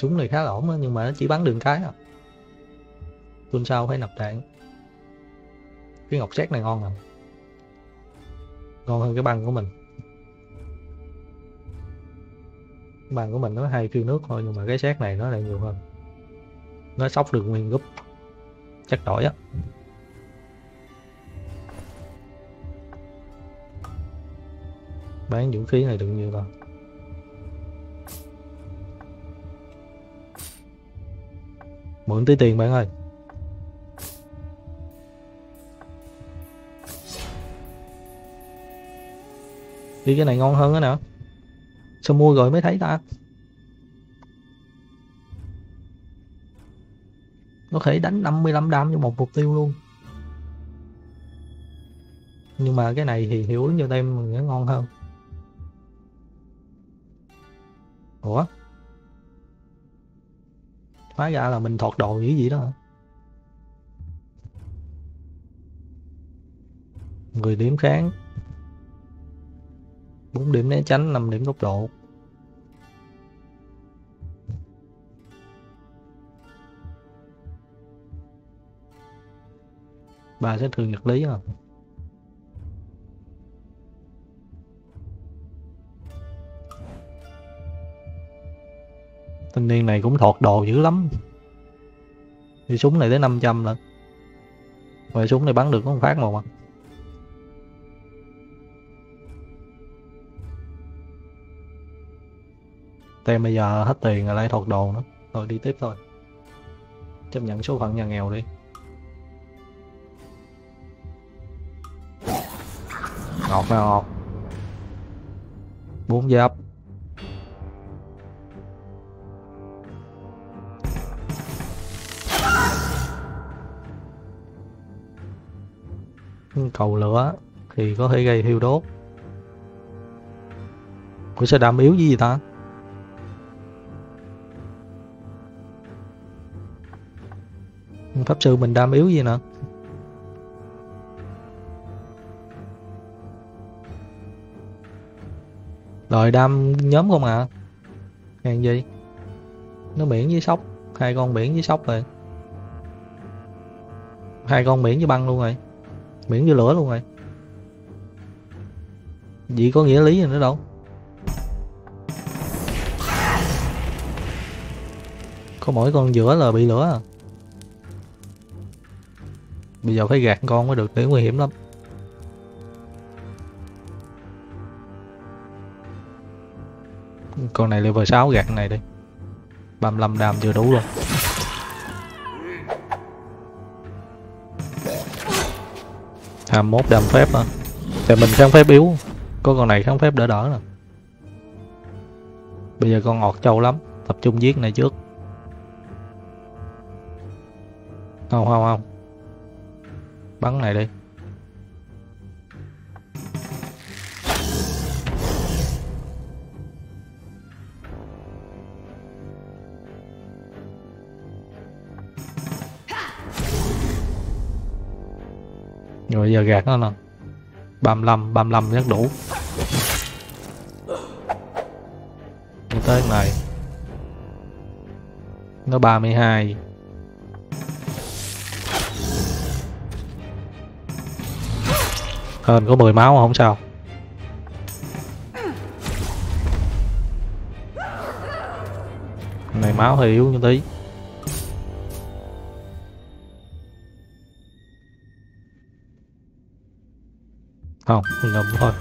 Súng này khá là ổn đó, nhưng mà nó chỉ bắn đường cái à. Tuần sau phải nạp đạn. Cái ngọc xét này ngon lắm, ngon hơn cái băng của mình. Cái băng của mình nó hay phiêu nước thôi, nhưng mà cái xét này nó lại nhiều hơn. Nó sóc được nguyên gúp chắc đổi á. Bán vũ khí này được nhiều rồi. Mượn tí tiền bạn ơi. Đi cái này ngon hơn á nè. Sao mua rồi mới thấy ta? Có thể đánh 55 đam cho một mục tiêu luôn. Nhưng mà cái này thì hiệu ứng cho tem mình nó ngon hơn. Ủa? Hóa ra là mình thọt đồ như vậy đó hả? 10 điểm kháng, 4 điểm né tránh, 5 điểm tốc độ. Bà sẽ thường nhật lý hả? Thanh niên này cũng thọt đồ dữ lắm. Thì súng này tới 500 lận. Rồi súng này bắn được không phát một à. Tem bây giờ hết tiền rồi lại thọt đồ nữa. Thôi đi tiếp thôi. Chấp nhận số phận nhà nghèo đi. Ngọt mà ngọt. 4 giáp. Cầu lửa thì có thể gây thiêu đốt. Ủa sao đạm yếu gì ta? Pháp sư mình đam yếu gì nè. Rồi đam nhóm không ạ? À? Hàng gì? Nó biển với sóc. 2 con biển với sóc rồi. 2 con biển với băng luôn rồi. Biển với lửa luôn rồi. Vậy có nghĩa lý gì nữa đâu. Có mỗi con giữa là bị lửa à. Bây giờ phải gạt con mới được, để nguy hiểm lắm. Con này level 6 gạt này đi. 35 đam chưa đủ luôn. À, 21 đam phép hả? Thì mình kháng phép yếu. Có con này kháng phép đỡ đỡ nè. Bây giờ con ngọt trâu lắm. Tập trung giết này trước. Không không không. Bắn này đi. Rồi giờ gạt nó nè. 35 rất đủ. Đi tới này. Nó 32. Hên có 10 máu không sao. Này máu hơi yếu như tí. Không, ngầm thôi.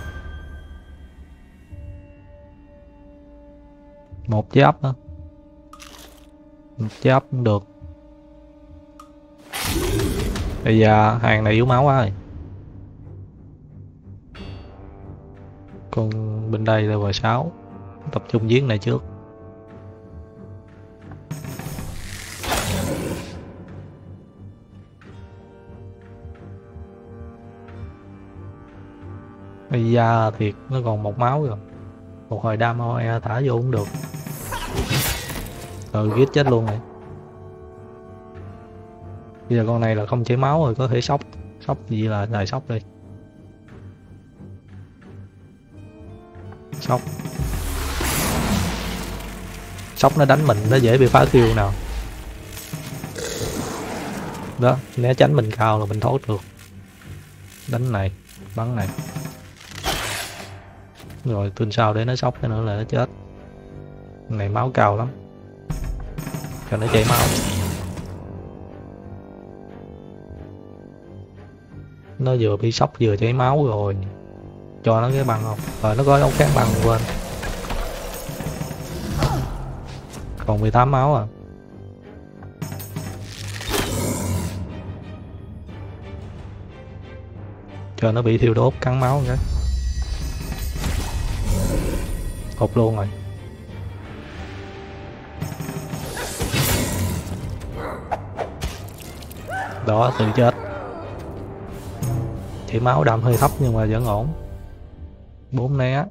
1 giáp nữa. 1 giáp cũng được. Bây giờ hàng này yếu máu quá rồi. Còn bên đây là level 6. Tập trung giết này trước. Ây da thiệt, nó còn 1 máu rồi. Một hồi đam OE thả vô cũng được. Rồi giết chết luôn này. Bây giờ con này là không chảy máu rồi, có thể sốc. Sốc gì là đài sốc đi. Sóc. Sóc nó đánh mình nó dễ bị phá kill nào. Đó, né tránh mình cao là mình thoát được. Đánh này, bắn này. Rồi tuần sau để nó sóc cái nữa là nó chết. Này máu cao lắm. Cho nó chảy máu. Nó vừa bị sóc vừa chảy máu rồi. Cho nó cái băng không? Rồi nó có ống kháng băng quên. Còn 18 máu à. Cho nó bị thiêu đốt cắn máu cái. Hụt luôn rồi. Đó tự chết. Chỉ máu đậm hơi thấp nhưng mà vẫn ổn. 4 né.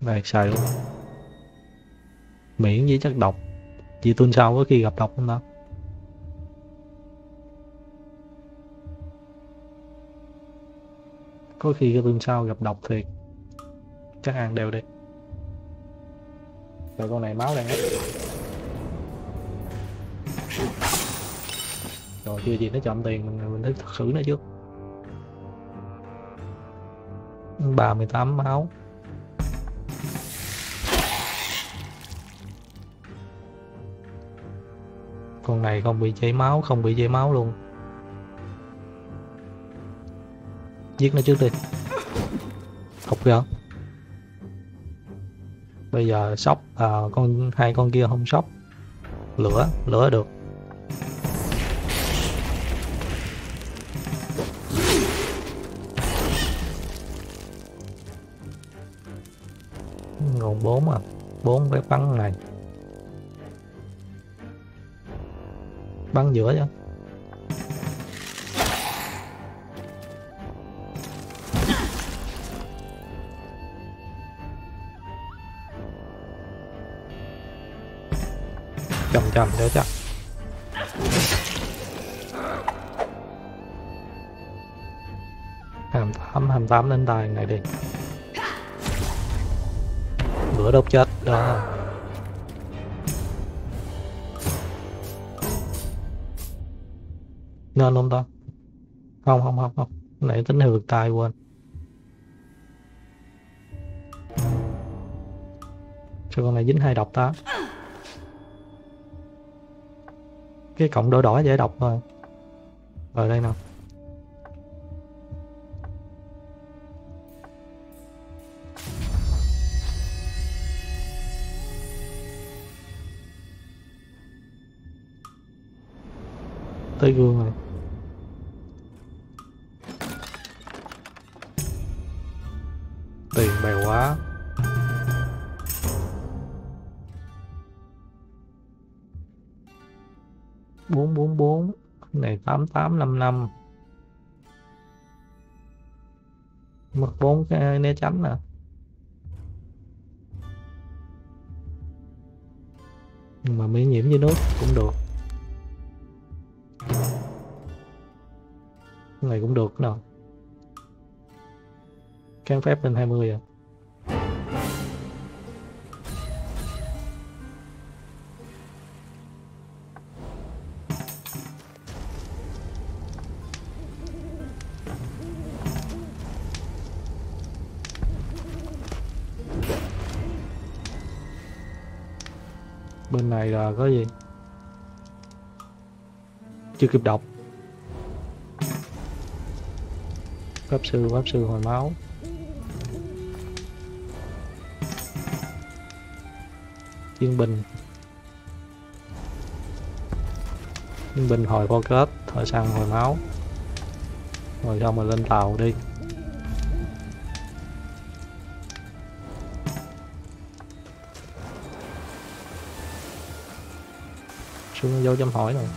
Này xài luôn. Miễn với chất độc. Chị tuần sau có khi gặp độc không ta? Có khi cái tuần sau gặp độc thiệt. Chắc ăn đều đi. Rồi con này máu đang hết. Rồi chưa gì nó chậm tiền mình thấy thật sự nó trước. 38 máu. con này không bị chảy máu, không bị chảy máu luôn. Giết nó trước đi. Học kìa. Bây giờ sóc con hai con kia không sóc. Lửa, lửa được. Còn 4 à, 4 cái bắn này. Bắn giữa chứ. Chầm chầm nữa chắc. Hàm 8 lên đài này đi. Lửa đốt chết đó. Nên không ta? Không. Nãy tính hiệu lực tài quên. Sao con này dính hai độc ta? Cái cộng đỏ đỏ dễ đọc thôi. Rồi đây nào. Tới gương rồi. Tiền bè quá. Bốn này 8855 mất 4 cái né tránh nè. Nhưng mà miễn nhiễm với nước cũng được. Cái này cũng được nào. Kháng phép lên 20 à. Bên này là có gì? Chưa kịp đọc. Pháp sư hồi máu. Chiến bình hồi bao kết, thợ săn hồi máu. Rồi xong rồi lên tàu đi. Xuống vô chấm hỏi rồi.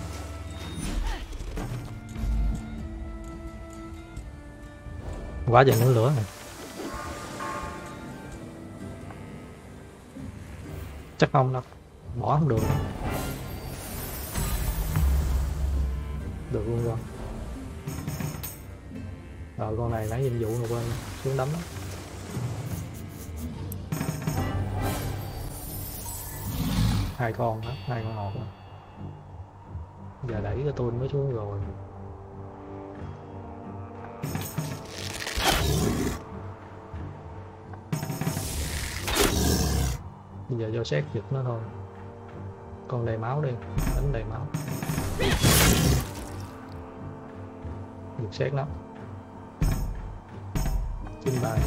Quá trời núi lửa này. Chắc không đâu. Bỏ không được. Được luôn rồi. Rồi con này nãy nhiệm vụ rồi quên. Xuống đấm đó. Hai con đó. Hai con hột đó. Giờ đẩy cái tôi mới xuống rồi. Bây giờ do xét giật nó thôi. Còn đầy máu đi, đánh đầy máu. Giật xét lắm. 93 rồi.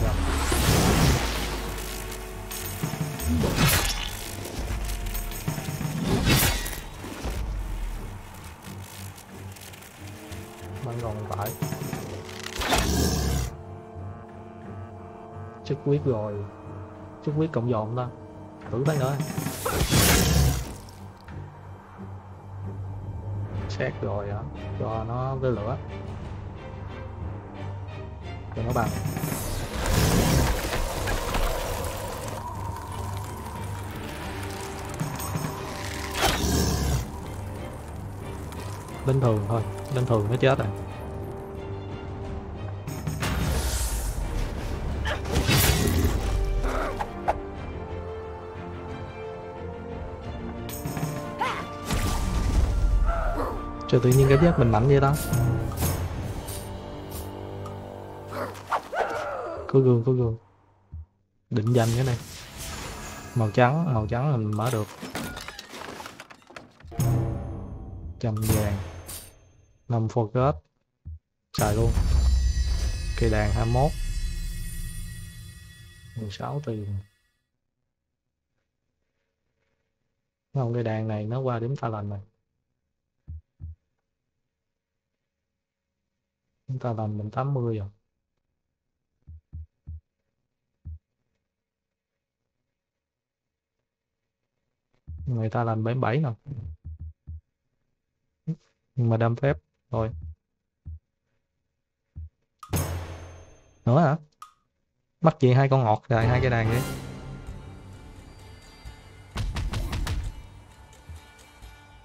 Băng còn phải. Chất quyết rồi. Chất quyết cộng dồn ta. Thử tới nữa. Xét rồi hả? Cho nó với lửa. Cho nó bằng. Bình thường thôi. Bình thường nó chết rồi. Trời, tự nhiên cái giáp mình mạnh vậy đó. Có gương. Định danh cái này. Màu trắng là mình mở được. 100 vàng, 5 forget xài luôn. Cây đàn 21, 16 tiền. Không, cây đàn này nó qua điểm talent này. Chúng ta làm mình 80 rồi. Người ta làm 77 nè. Nhưng mà đâm phép thôi. Nữa hả? Mắc gì hai con ngọt rồi, hai cái đàn đi.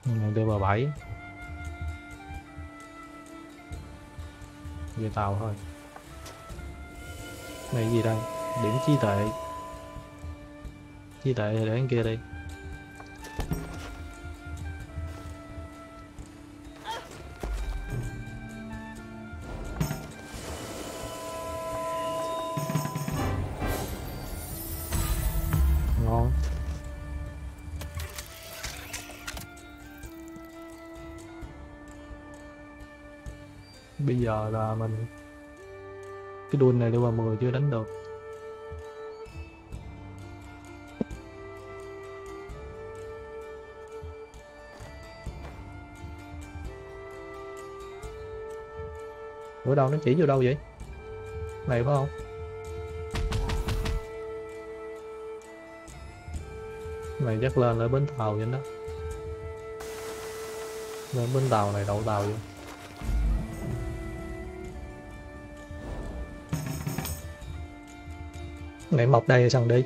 Mình đưa bờ 7. Về tàu thôi. Đây gì đây? Điểm trí tệ. Trí tệ thì để kia đi. Ngon. Bây giờ là mình cái đun này đều vào 10 chưa đánh được. Ủa đâu nó chỉ vô đâu vậy? Này phải không? Này chắc lên ở bến tàu vậy đó. Lên bến tàu này đậu tàu vậy. Này mọc đây rồi xong đi.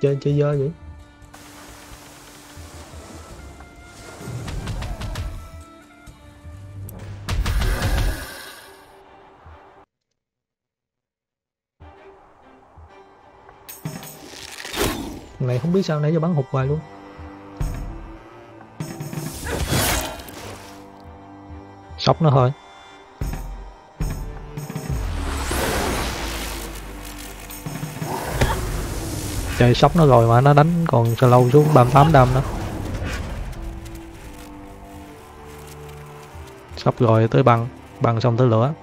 Chơi dơ vậy. Này không biết sao nãy giờ bắn hụt hoài luôn. Sóc nó thôi. Trời, sóc nó rồi mà nó đánh còn slow xuống 38 đâm đó. Sóc rồi tới băng, băng xong tới lửa.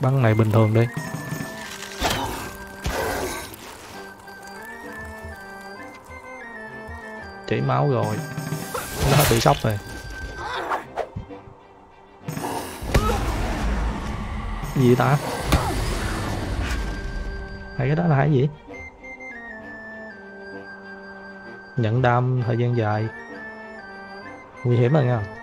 Bắn này bình thường đi. Chảy máu rồi. Nó bị sốc rồi. Gì vậy ta? Hay cái đó là cái gì? Nhận đam thời gian dài. Nguy hiểm rồi nha.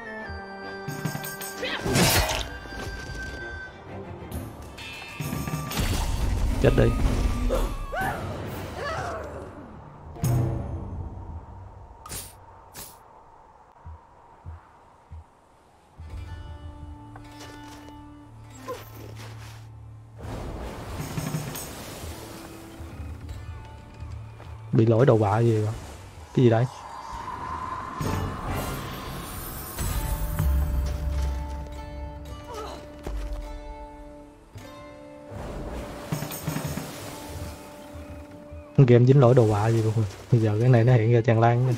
Chết đi. Bị lỗi đầu bạ gì vậy? Cái gì đây? Game dính lỗi đồ họa gì luôn. Bây giờ cái này nó hiện ra tràn lan này.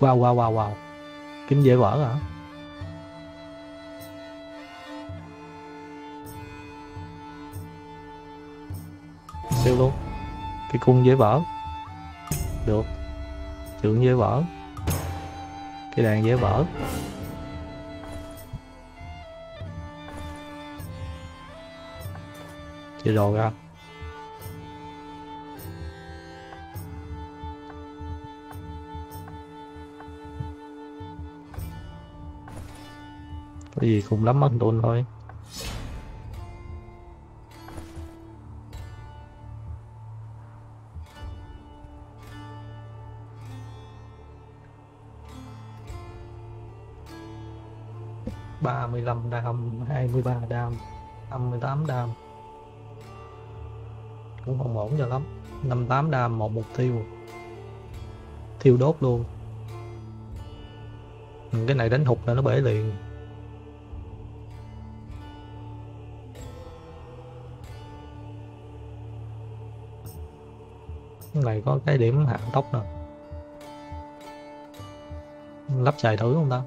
Wow. Kiếm dễ vỡ hả? Siêu luôn. Cái cung dễ vỡ. Được. Trượng dễ vỡ. Cái đàn dễ vỡ. Chơi đồ ra. Cái gì cùng lắm mất đồn thôi. Đam 23 đam 58 đam cũng không ổn cho lắm. 58 đam một mục tiêu, thiêu đốt luôn. Cái này đánh hụt là nó bể liền. Cái này có cái điểm hạ tốc nè, lắp xài thử không ta?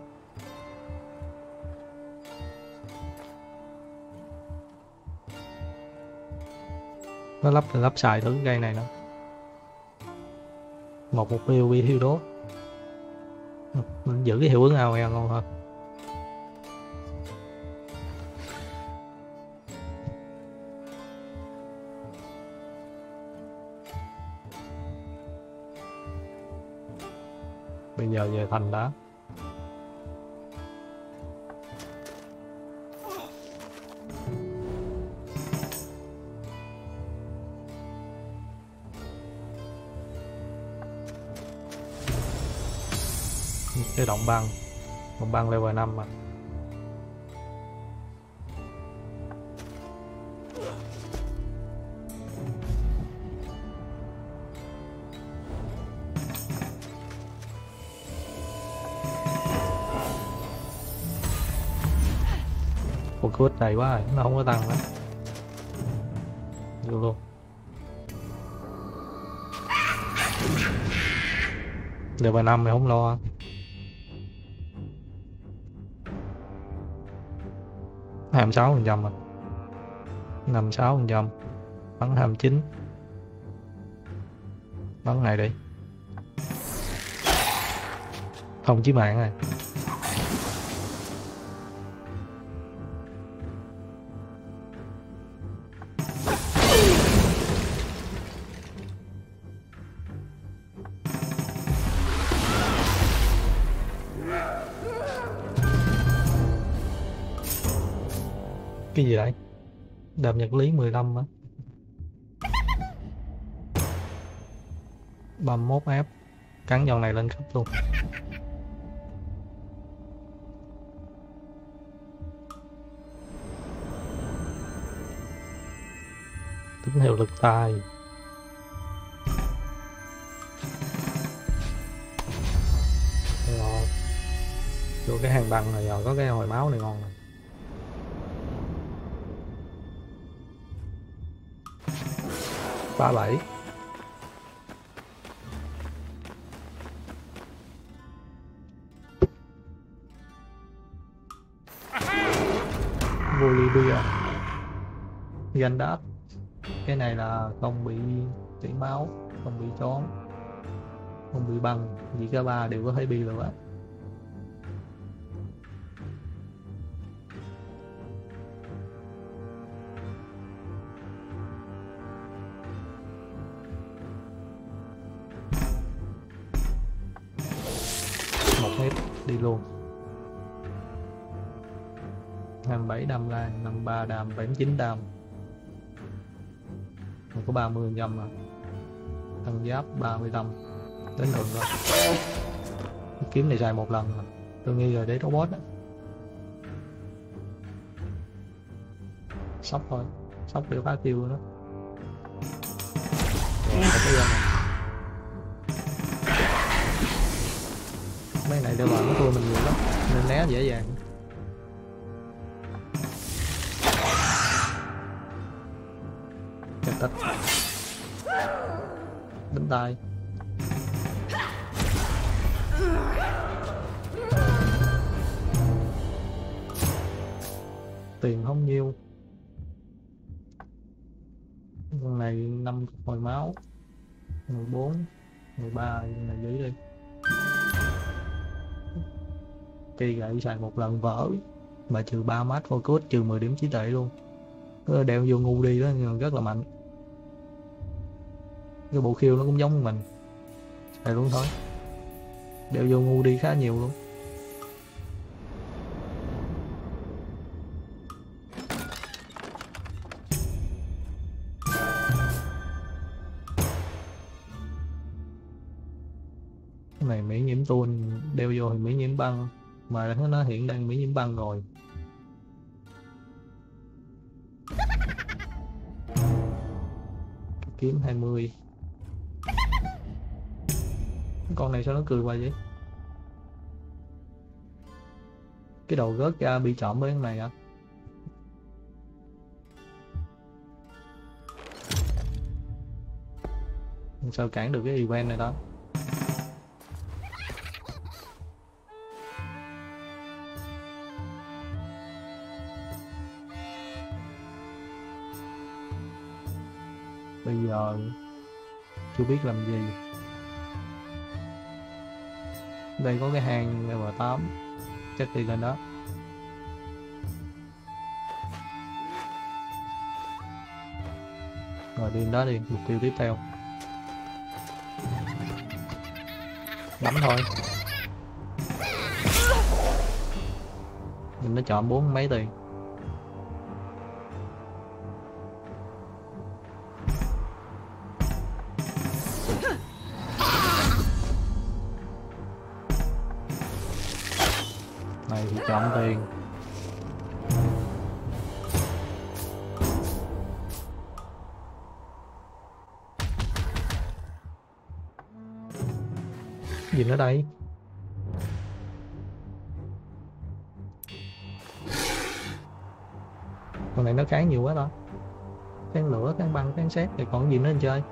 Nó lắp xài thử cây này nữa. Một mục tiêu bị thiêu đốt, mình giữ cái hiệu ứng ao nghe ngon hơn. Bây giờ về thành đã. Cái động băng, động băng level 5 mà. Một cút đầy quá rồi, nó không có tăng nữa. Được luôn. Level 5 mày không lo. Hàm 6% à, 56%, bắn 29, bắn này đi, không chí mạng này. Cái gì vậy? Đạp nhật lý 15 á, 31 ép, cắn dòng này lên khắp luôn. Tính hiệu lực tài. Rồi, vô cái hàng bằng này rồi, có cái hồi máu này ngon này. Ba bảy Bolivia gần đáp. Cái này là không bị chảy máu, không bị chón, không bị băng gì cả, ba đều có thể bị lửa. Đi luôn. 27 đam lan, 53 đam, 79 đam. Còn có 30 nhầm à. Thân giáp 30 đam. Đến đường rồi. Kiếm này xài một lần rồi. Tôi nghĩ rồi để robot đó. Sóc thôi. Sóc để phá tiêu đó. Mấy này đều là của tôi mình nhiều lắm nên né dễ dàng. Chặt tách đánh tay tiền không nhiêu. Con này 5 hồi máu, 14 13 này dưới đi. Cây gậy xài một lần vỡ mà trừ 3 mát focus, trừ 10 điểm trí tuệ luôn. Cứ đeo vô ngu đi đó, nhưng rất là mạnh. Cái bộ khiêu nó cũng giống mình. Xài luôn thôi. Đeo vô ngu đi khá nhiều luôn. Cái này miễn nhiễm tuôn, đeo vô thì miễn nhiễm băng. Mà nó hiện đang miễn nhiễm băng rồi. kiếm 20. Con này sao nó cười hoài vậy? Cái đầu rớt ra bị trộm với con này hả? Sao cản được cái event này đó. Bây giờ chưa biết làm gì. Đây có cái hàng level 8, chắc đi lên đó. Rồi đi đó đi, mục tiêu tiếp theo. Đánh thôi. Mình nó chọn 4 mấy tiền. Này thì chọn tiền. Gì nữa đây? Con này nó kháng nhiều quá đó. Kháng lửa, kháng băng, kháng sét thì còn gì nữa anh chơi?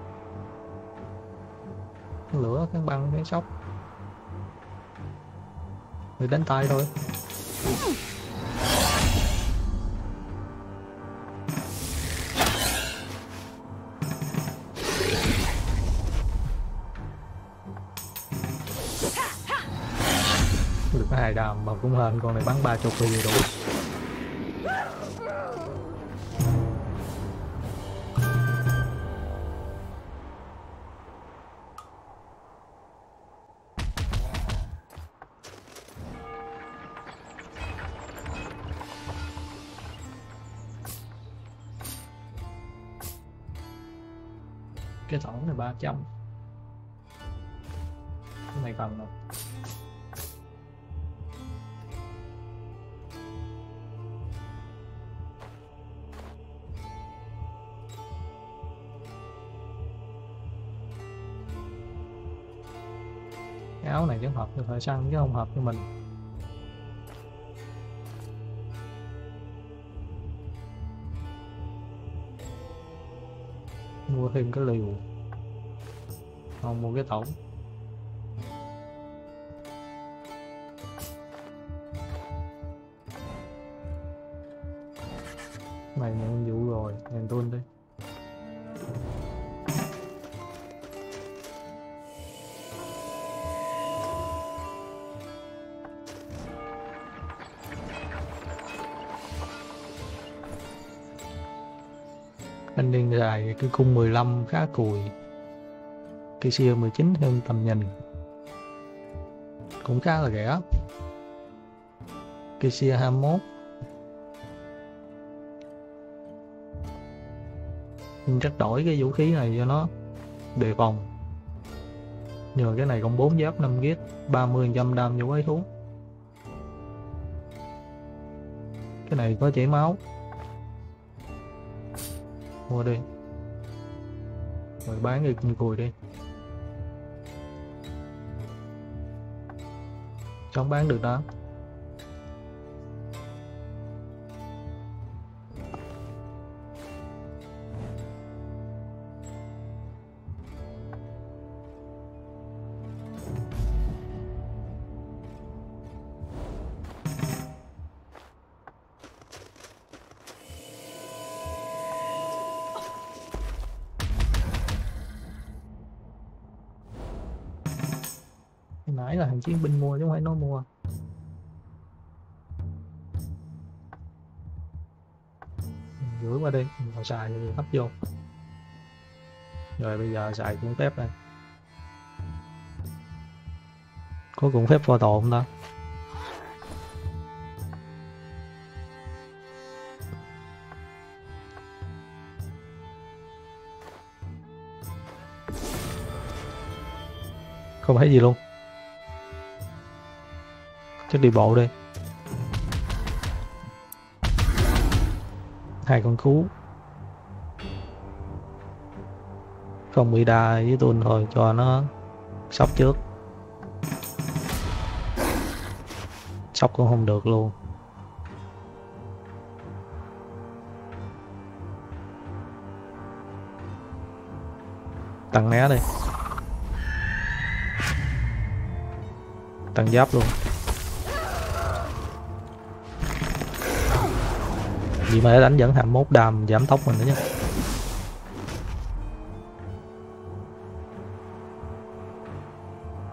Kháng lửa, kháng băng, kháng sóc. Người đánh tay thôi. Được có 2 đàm mà cũng hên, con này bắn 30 thì đủ. Cái tổng này 300. Cái này cầm rồi. Cái áo này chứ hợp cho thợ săn chứ không hợp cho mình. Mua thêm cái liều, còn mua cái tổng. Mày nhận vụ rồi, nhận tuôn đi. Anh điên dài cái cung 15 khá cùi. Cây siêu 19 hơn tầm nhìn cũng khá là rẻ. Cây siêu 21 nhưng chắc đổi cái vũ khí này cho nó đề phòng. Nhờ cái này còn 4 giáp 5 ghét 30% đam vô ấy thú. Cái này có chảy máu, mua đi rồi bán đi con cùi đi. Không bán được đó. Nãy là thằng chiến binh mua chứ không phải nó mua. Rửa qua đi, rồi xài thì hấp vô. Rồi bây giờ xài cuốn phép đây. Có cuốn phép photo không ta? Không thấy gì luôn. Chắc đi bộ đi. 2 con cú. không bị đa với tôi thôi cho nó sốc trước. Sốc cũng không được luôn. Tăng né đi. Tăng giáp luôn. Vì mà đánh dẫn 21 đam giảm tốc mình nữa nha.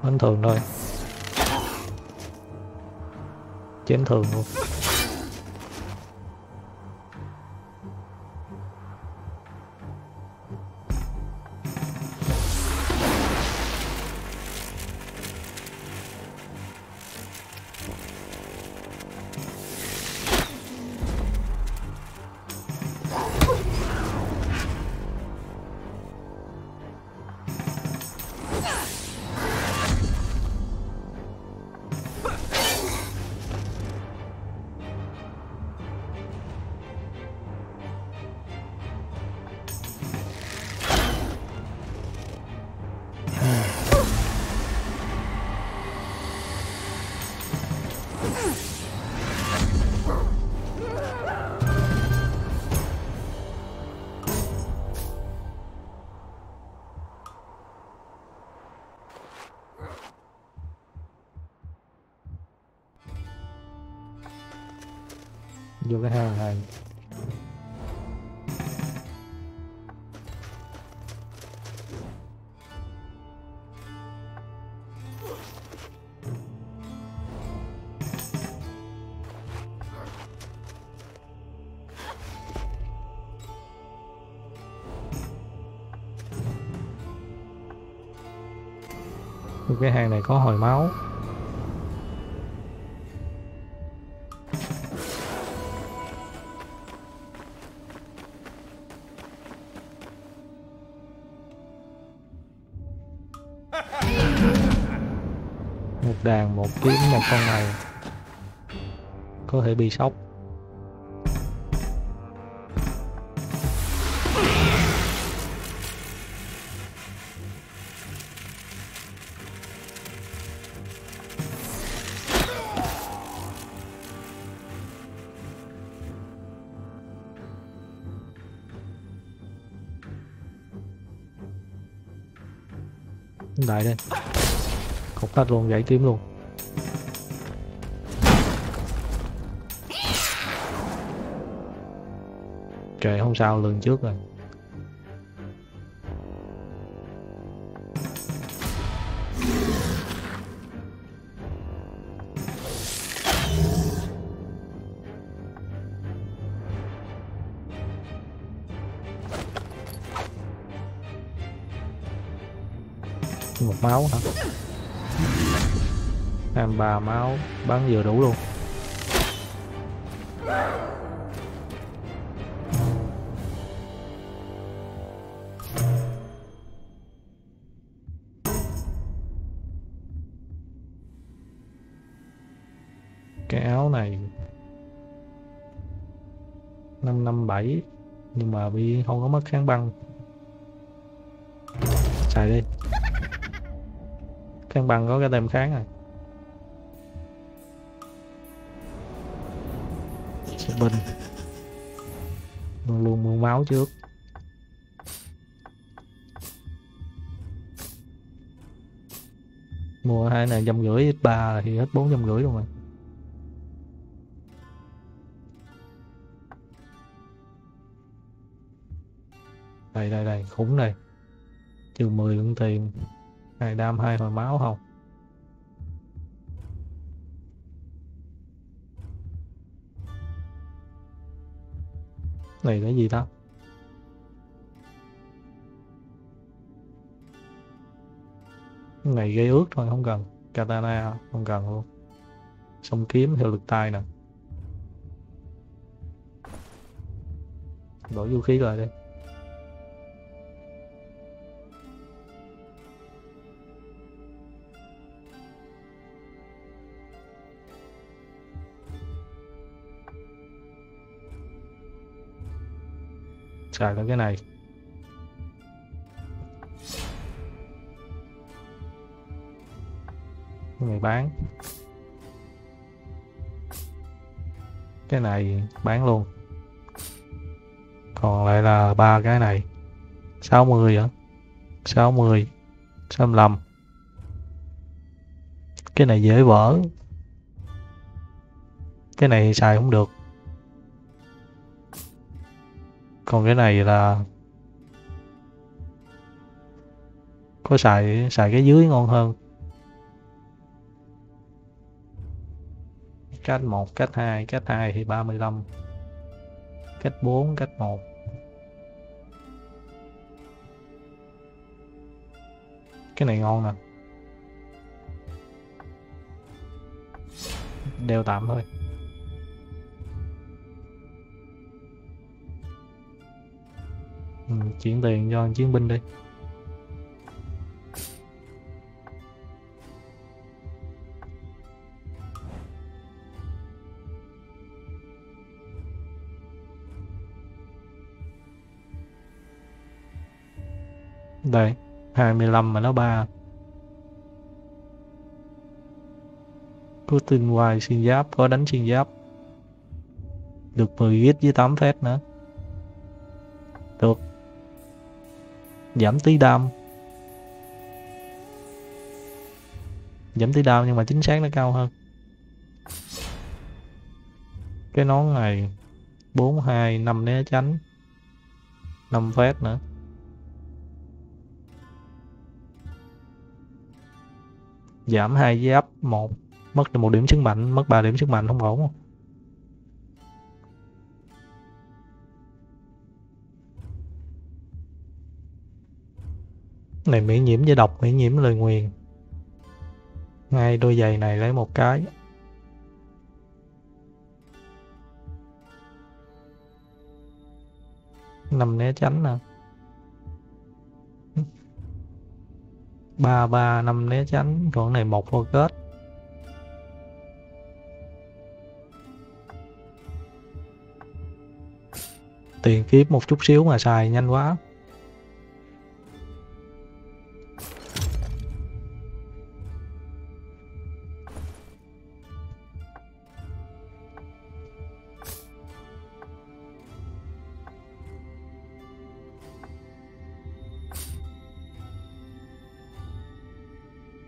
Bắn thường thôi. Chém thường luôn. Vô cái hang này. Vô cái hang này có hồi máu. Đàn một kiếm một con này có thể bị sốc. Đại lên hết luôn, gãy kiếm luôn. Trời không sao, lần trước rồi. Một máu hả? 23 máu, bắn vừa đủ luôn. Cái áo này 557 nhưng mà bị không có mất kháng băng. Xài đi. Kháng băng có cái tem kháng này. Bình luôn luôn mượn máu trước. Mua hai này 150 x3 thì hết 450 luôn rồi. Đây đây đây, khủng này. Trừ 10 lượng tiền, 2 đam 2 hồi máu không. Này cái gì ta? Này gây ướt thôi không cần. Katana không cần luôn. Song kiếm hiệu lực tay nè. Đổi vũ khí rồi đi. Xài cái này người bán. Cái này bán luôn. Còn lại là ba cái này 60 hả? 60 65. Cái này dễ vỡ. Cái này xài không được. Còn cái này là có xài cái dưới ngon hơn. Cách 1, cách 2, cách 2 thì 35. Cách 4, cách 1. Cái này ngon nè. Đều tạm thôi. Chuyển tiền cho chiến binh đi. Đây 25 mà nó 3. Có tin hoài xuyên giáp, có đánh xuyên giáp. Được 10 git với 8 phép nữa. Được. Giảm tí đam. Giảm tí đam nhưng mà chính xác nó cao hơn. Cái nón này 42, 5 né tránh, 5 phép nữa. Giảm 2 giáp 1. Mất được 1 điểm sức mạnh, mất 3 điểm sức mạnh, không ổn. Này miễn nhiễm với độc, miễn nhiễm lời nguyền. Ngay đôi giày này lấy một cái. Nằm né tránh nè. 3, 3, 5 né tránh. Còn này 1 vô kết. Tiền kiếp một chút xíu mà xài nhanh quá.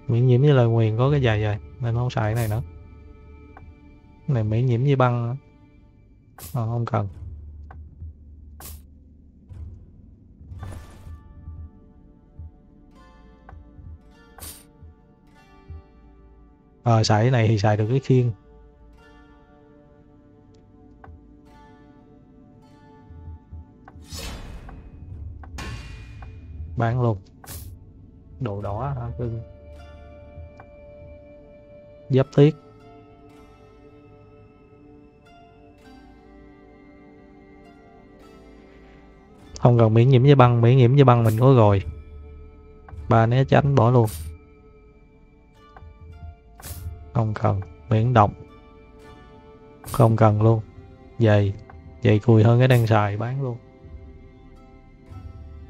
Miễn nhiễm với lời nguyền có cái dài dài nên không xài cái này nữa. Cái này miễn nhiễm với băng không cần. Xài cái này thì xài được cái khiên. Bán luôn. Đồ đỏ hả cưng? Giáp tiết. Không cần miễn nhiễm với băng. Miễn nhiễm với băng mình có rồi. 3 né tránh bỏ luôn. Không cần. Miễn độc không cần luôn. Giày, giày cùi hơn cái đang xài, bán luôn.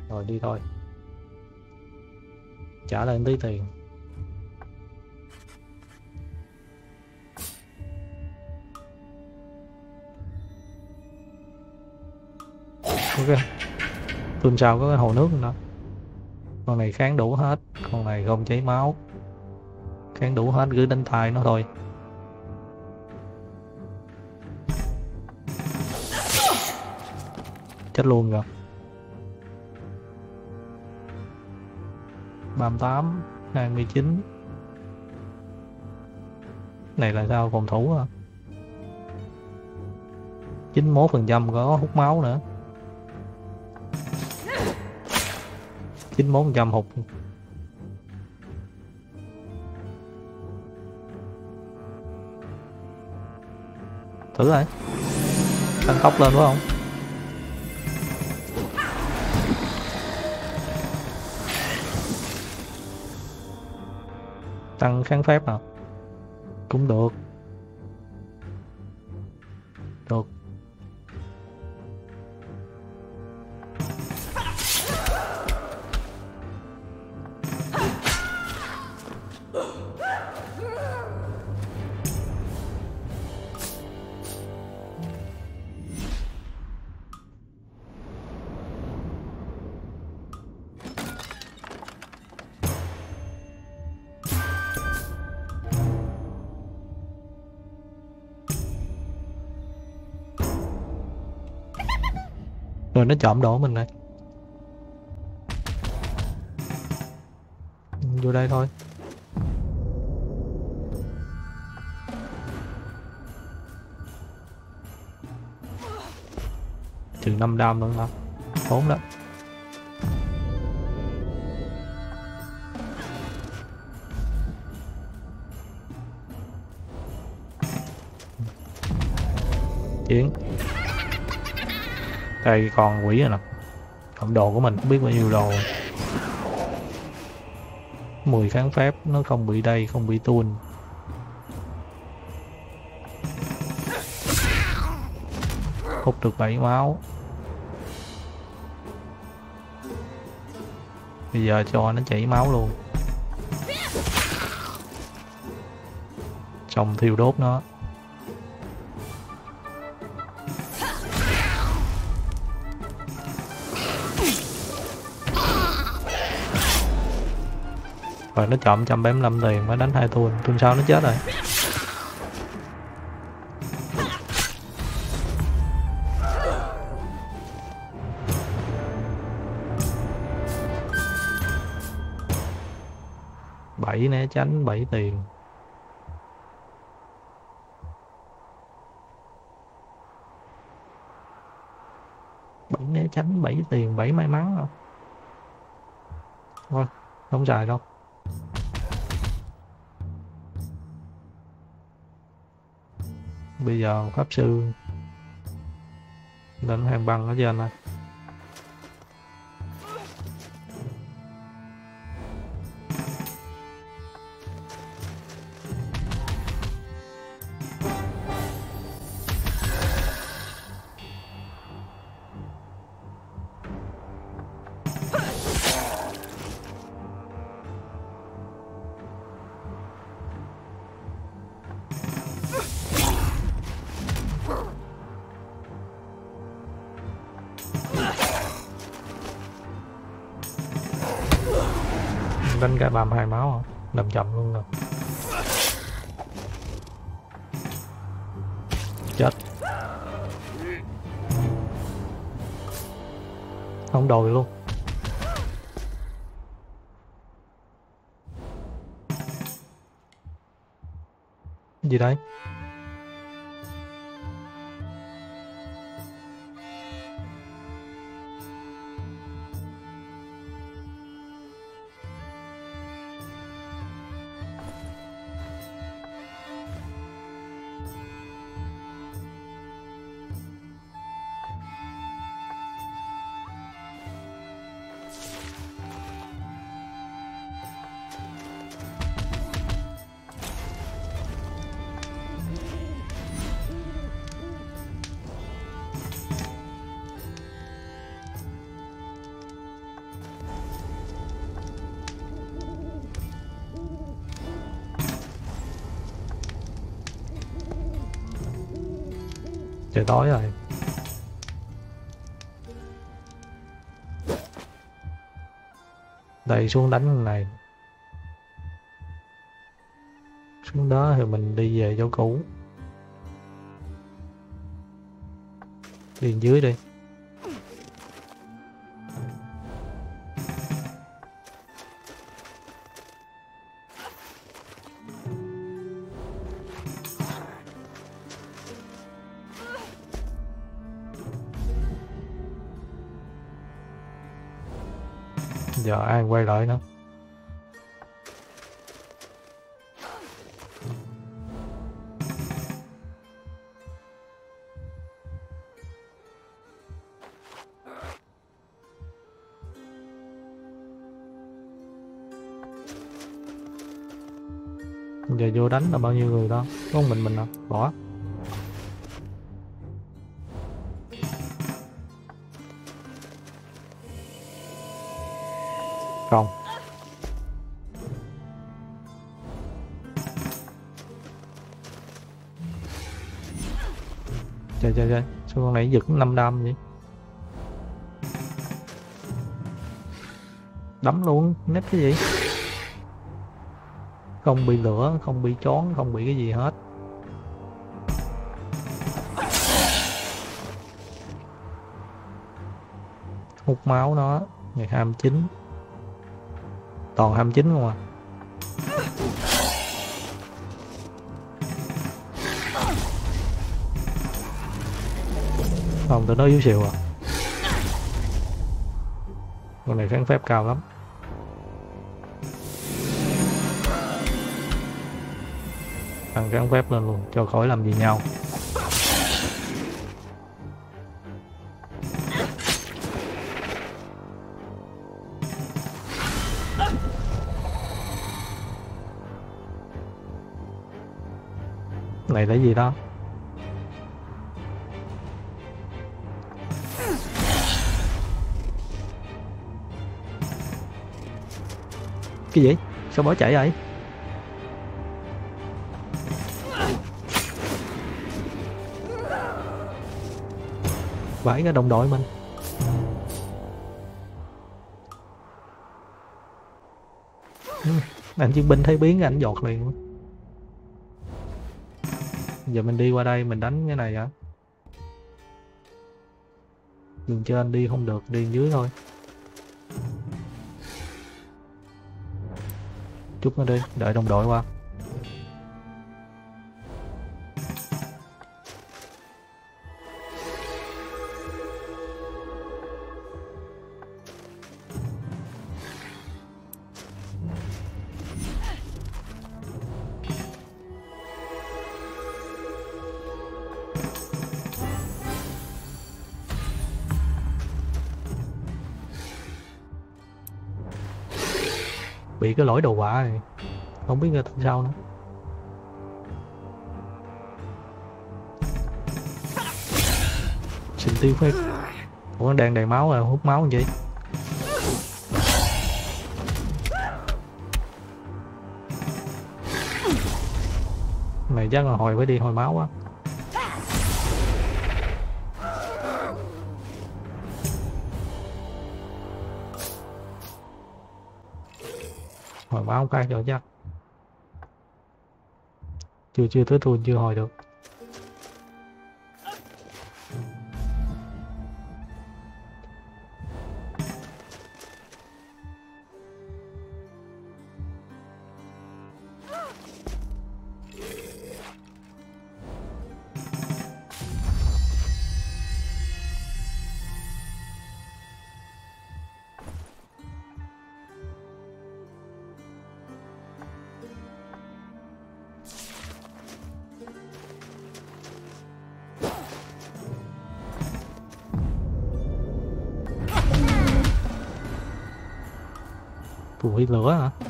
Rồi đi thôi. Trả lên tí tiền. Ok. Tuần sau có cái hồ nước nữa. Con này kháng đủ hết. Con này không chảy máu. Kháng đủ hết, gửi đến tài nó thôi. Chết luôn rồi. 38, 29. Này là sao, phòng thủ hả? 91% có hút máu nữa. 91% hụt. Thử lại. Tăng tốc lên đúng không? Tăng kháng phép nào. Cũng được. Được. Rồi nó trộm đồ mình này. Vô đây thôi. Chừng 5 đam luôn hả? Khốn đó. Chiến. Đây còn quỷ rồi nè. Cộng đồ của mình không biết bao nhiêu đồ. 10 kháng phép nó không bị đây, không bị tuôn. Hút được 7 máu. Bây giờ cho nó chảy máu luôn. Xong thiêu đốt nó. Rồi nó trộm 175 tiền mới đánh 2 tuần. Tuần sau nó chết rồi. Né tránh 7 tiền. Né tránh 7 tiền, 7 may mắn rồi. Thôi, không xài đâu. Bây giờ pháp sư lên hàng băng ở trên này. Đánh cả 32 máu hả? Đầm chậm luôn rồi. Chết. Không đòi luôn. Gì đấy? Trời tối rồi. Đây xuống đánh này. Xuống đó thì mình đi về chỗ cũ. Đi dưới đi. Giờ ai quay lại nữa. Giờ vô đánh là bao nhiêu người đó? Có một mình à? Bỏ. Không. Trời trời trời, sao con này giật 5 đam vậy? Đấm luôn, nếp cái gì? Không bị lửa, không bị chón, không bị cái gì hết. hút máu nó ngày 29, toàn 29 không à. Không, tụi nó yếu xìu à. Con này kháng phép cao lắm. Tăng kháng phép lên luôn, cho khỏi làm gì nhau. Này là gì đó? Cái gì? Sao bỏ chạy vậy? Vãi cái đồng đội mình. Anh chiến binh thấy biến anh giọt liền. Giờ mình đi qua đây mình đánh cái này hả? Đường trên đi không được, đi dưới thôi. Chút nó đi, đợi đồng đội qua. Bị cái lỗi đồ quả này không biết người ta sao nữa. Xin tiêu phép. Ủa đang đầy máu rồi, hút máu làm gì? Mày chắc là hồi phải đi hồi máu quá. Hồi báo cái cho chắc. Chưa tới thùn chưa hồi được. Bị lửa hả?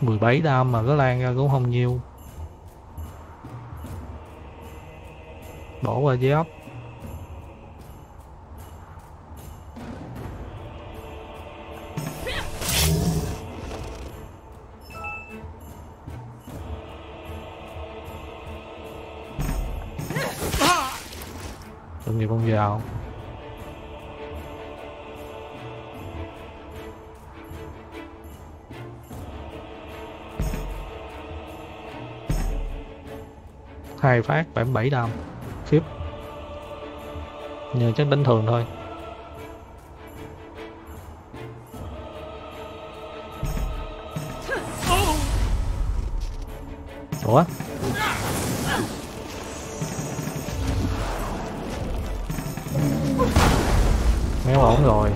17 đam mà có lan ra cũng không nhiều. Bỏ qua giáp. Tội nghiệp con dao. Hai phát 77 đam khiếp, nhờ chắc đánh thường thôi. Ủa méo ổn rồi.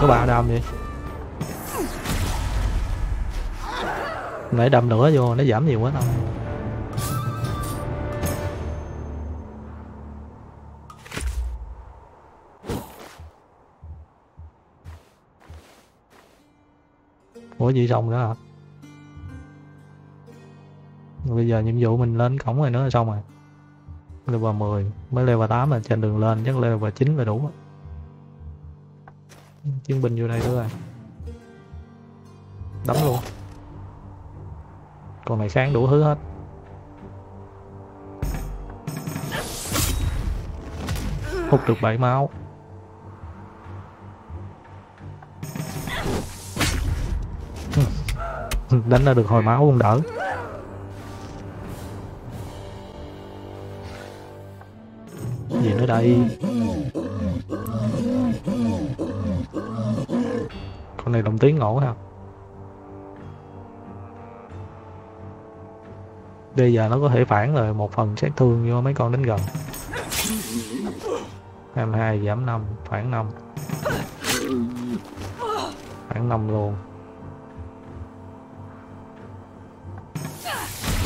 Có 3 đâm vậy. Nãy đâm nữa vô nó giảm nhiều quá tao. Ủa gì xong nữa hả? Bây giờ nhiệm vụ mình lên cổng rồi nữa là xong rồi. Level 10 mới level 8 là trên đường lên, chắc level 9 là đủ. Chiến binh vô đây thôi. Đấm luôn. Con này sáng đủ thứ hết. Hút được 7 máu. Đánh ra được hồi máu cũng đỡ. Gì nữa đây? Con này đồng tiếng ngộ hả? Bây giờ nó có thể phản rồi một phần sát thương vô mấy con đến gần. 22 giảm 5, phản 5. Phản 5 luôn.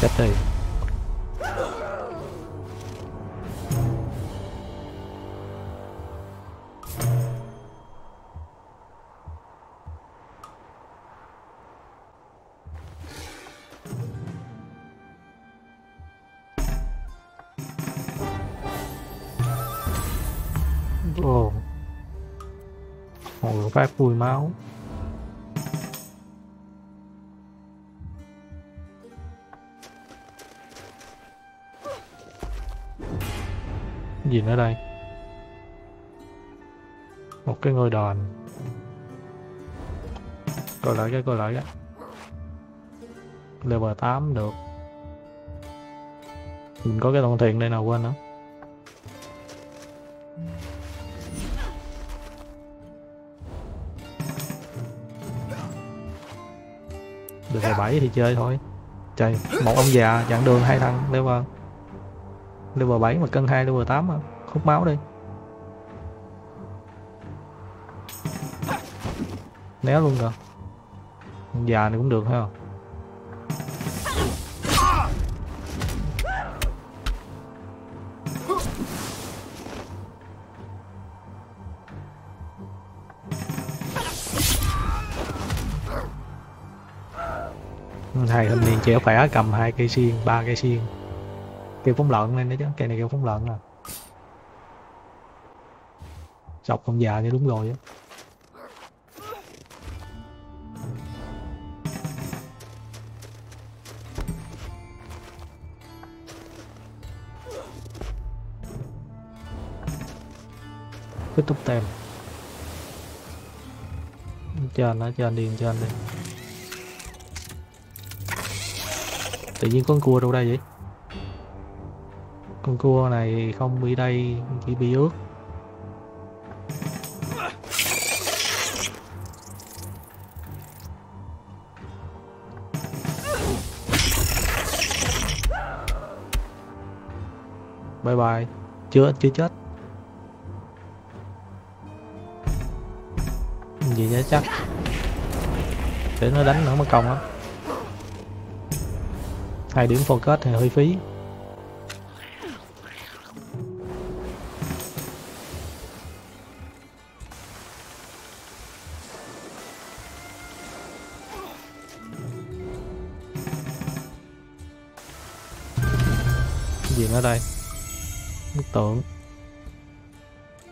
Chết đi. Ồ, hồi phát vui máu. Gì nữa đây? Một cái ngôi đòn. Coi lại cái, coi lại cái. Level 8 được. Mình có cái con thuyền đây nào quên nữa. Level 7 thì chơi thôi. Trời, một ông già chặn đường hai thằng level. Level 7 mà cân 2 level 8 mà. Hút máu đi. Né luôn rồi. Ông già này cũng được ha. Hai thanh niên trẻ khỏe cầm 2 cây xiên, 3 cây xiên. Kêu phóng lợn lên đó chứ, cây này kêu phóng lợn à. Sọc con già như đúng rồi á. Kết thúc tem. Trên nó, trên đi, trên đi. Tự nhiên con cua đâu đây vậy? Con cua này không bị đây, chỉ bị ướt. Bye bye. Chưa chết. Gì nhá chắc. Để nó đánh nữa mà còng lắm. 2 điểm focus thì hơi phí. Gì nữa đây? Bức tượng.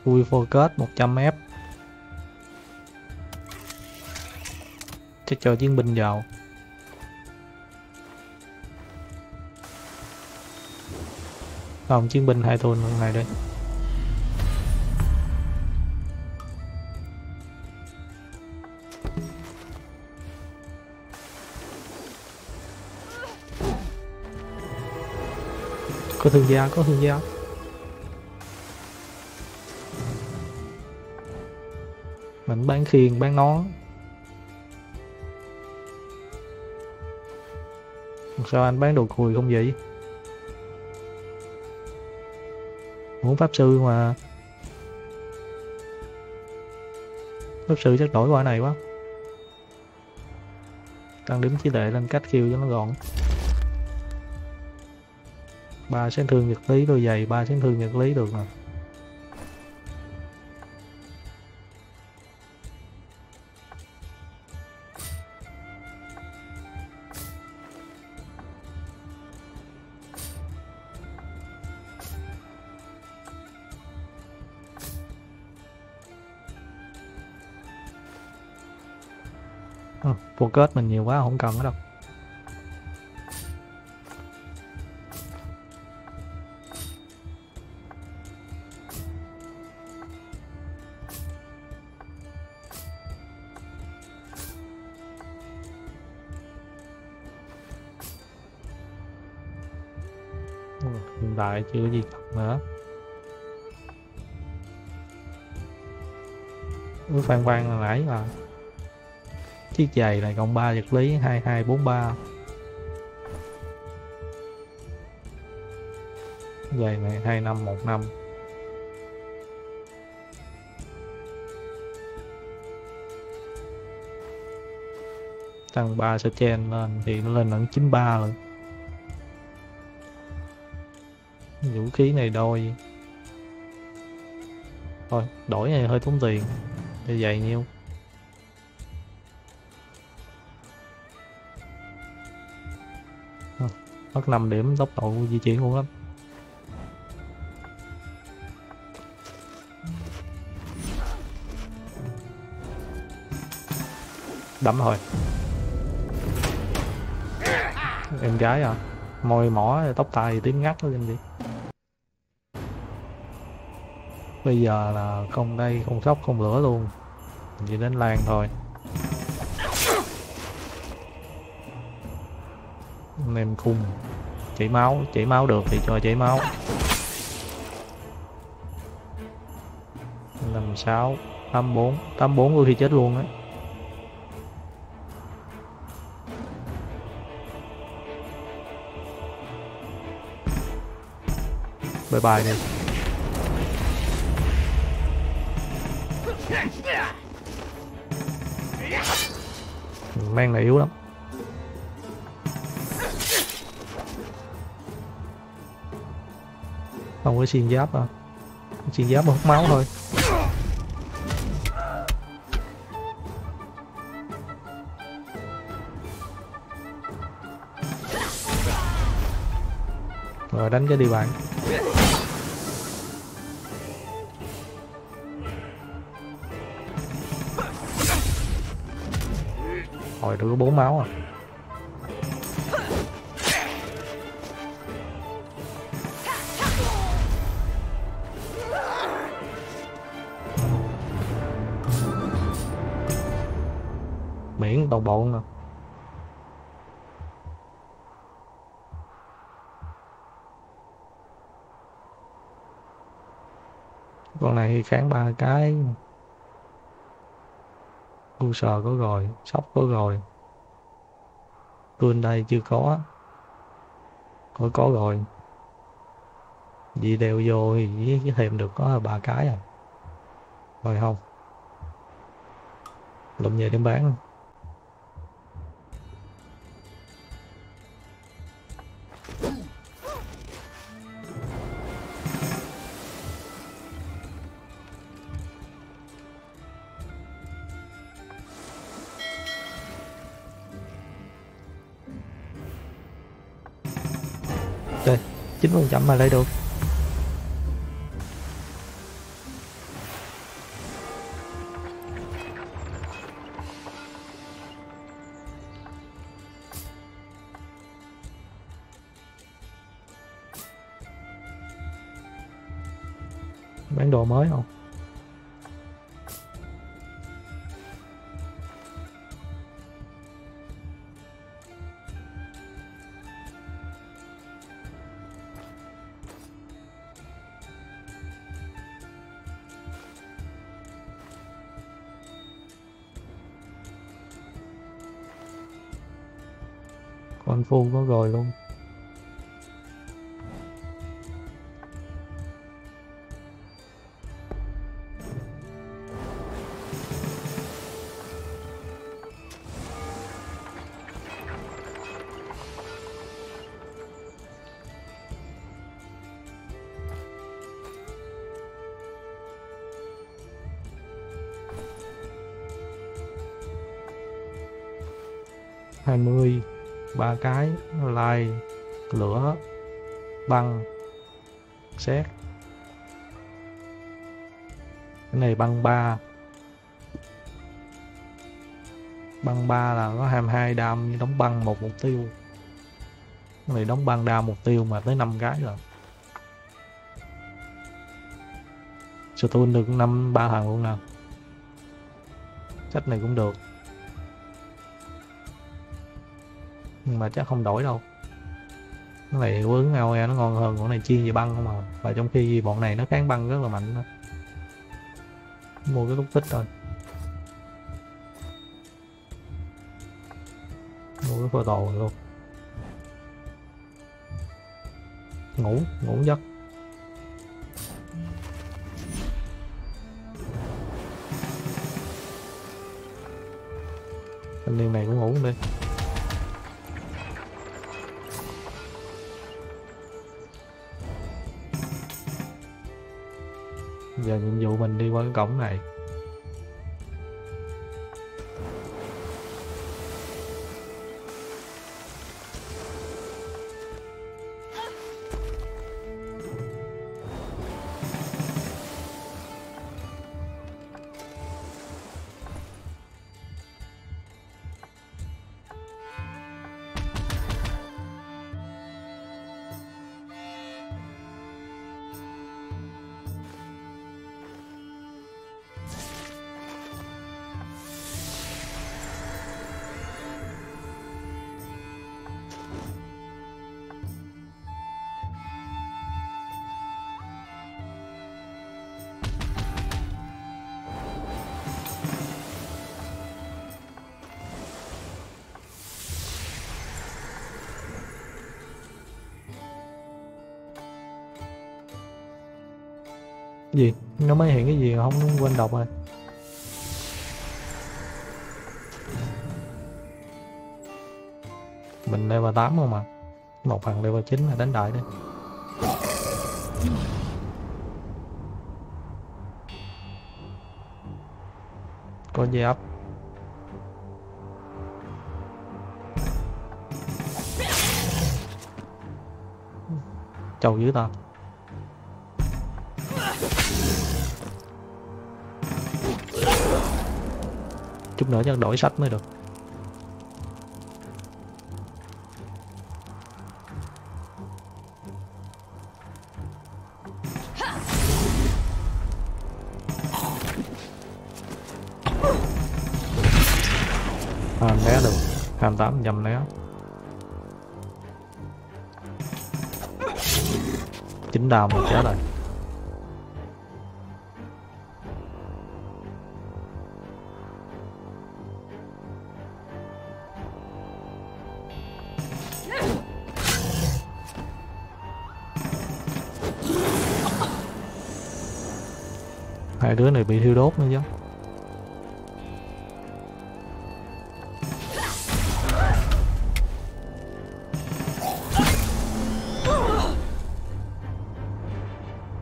Vui focus 100m. Chắc cho chiến binh vào. Còn chiến binh 2 thôn này đây. Có thương gia, có thương gia. Mình bán khiên, bán nón. Sao anh bán đồ cùi không vậy? Muốn pháp sư mà. Pháp sư chắc đổi qua này quá. Tăng điểm trí tuệ lên cách khiêu cho nó gọn. 3 sát thương nhật lý đôi giày, 3 sát thương nhật lý được nè. Pocket mình nhiều quá không cần nữa đâu. Hiện tại chưa có gì thật nữa. Ủa phan quan là nãy là chiếc giày này cộng 3 vật lý 2243. Giày này 2515. Tăng 3 sẽ chen lên thì nó lên 93 rồi. Vũ khí này đôi. Thôi đổi này hơi tốn tiền. Để dày nhiêu. Mất 5 điểm tốc độ di chuyển luôn lắm. Đấm thôi. Em gái à. Môi mỏ tóc tai tím ngắt lên đi. Bây giờ là không đây không sóc không lửa luôn, chỉ đến làng thôi. Nêm khung chảy máu được thì cho chảy máu. 56 84 84 khi chết luôn á. Bye bye đi. Mang này yếu lắm. Không có xuyên giáp à. Xuyên giáp mà hút máu thôi. Rồi đánh cái đi bạn. Hồi được có 4 máu à. Miễn toàn bộ nè. Con này kháng 3 cái. Cu sờ có rồi, sóc có rồi. Cương đây chưa có. Thôi có rồi. Vì đều vô thì với thêm được có 3 cái à. Rồi không. Lụm về đem bán. Đây, 9% mà lấy được. Bán đồ mới không? Con phu có rồi luôn. Ba cái lai lửa băng xét. Cái này băng 3 Băng 3 là có 22 đam, đóng băng một mục tiêu. Cái này đóng băng đam mục tiêu mà tới 5 cái rồi. Stone được 5, 3 thằng luôn nào. Sách này cũng được. Nhưng mà chắc không đổi đâu. Cái này quấn AOE nó ngon hơn, bọn này chiên về băng không à. Và trong khi bọn này nó kháng băng rất là mạnh đó. Mua cái lúc tích thôi. Mua cái photo rồi luôn. Ngủ giấc. Anh niên này cũng ngủ đi. Giờ nhiệm vụ mình đi qua cái cổng này. Gì? Nó mới hiện cái gì không quên đọc rồi. Mình level 8 không mà. Một thằng level 9 là đánh đại đi. Có gì ấp. Trâu dữ ta. Chút nữa chắc đổi sách mới được. À, né được. 28 nhầm né. 9 đàm rồi chết rồi. Hai đứa này bị thiêu đốt nữa chứ.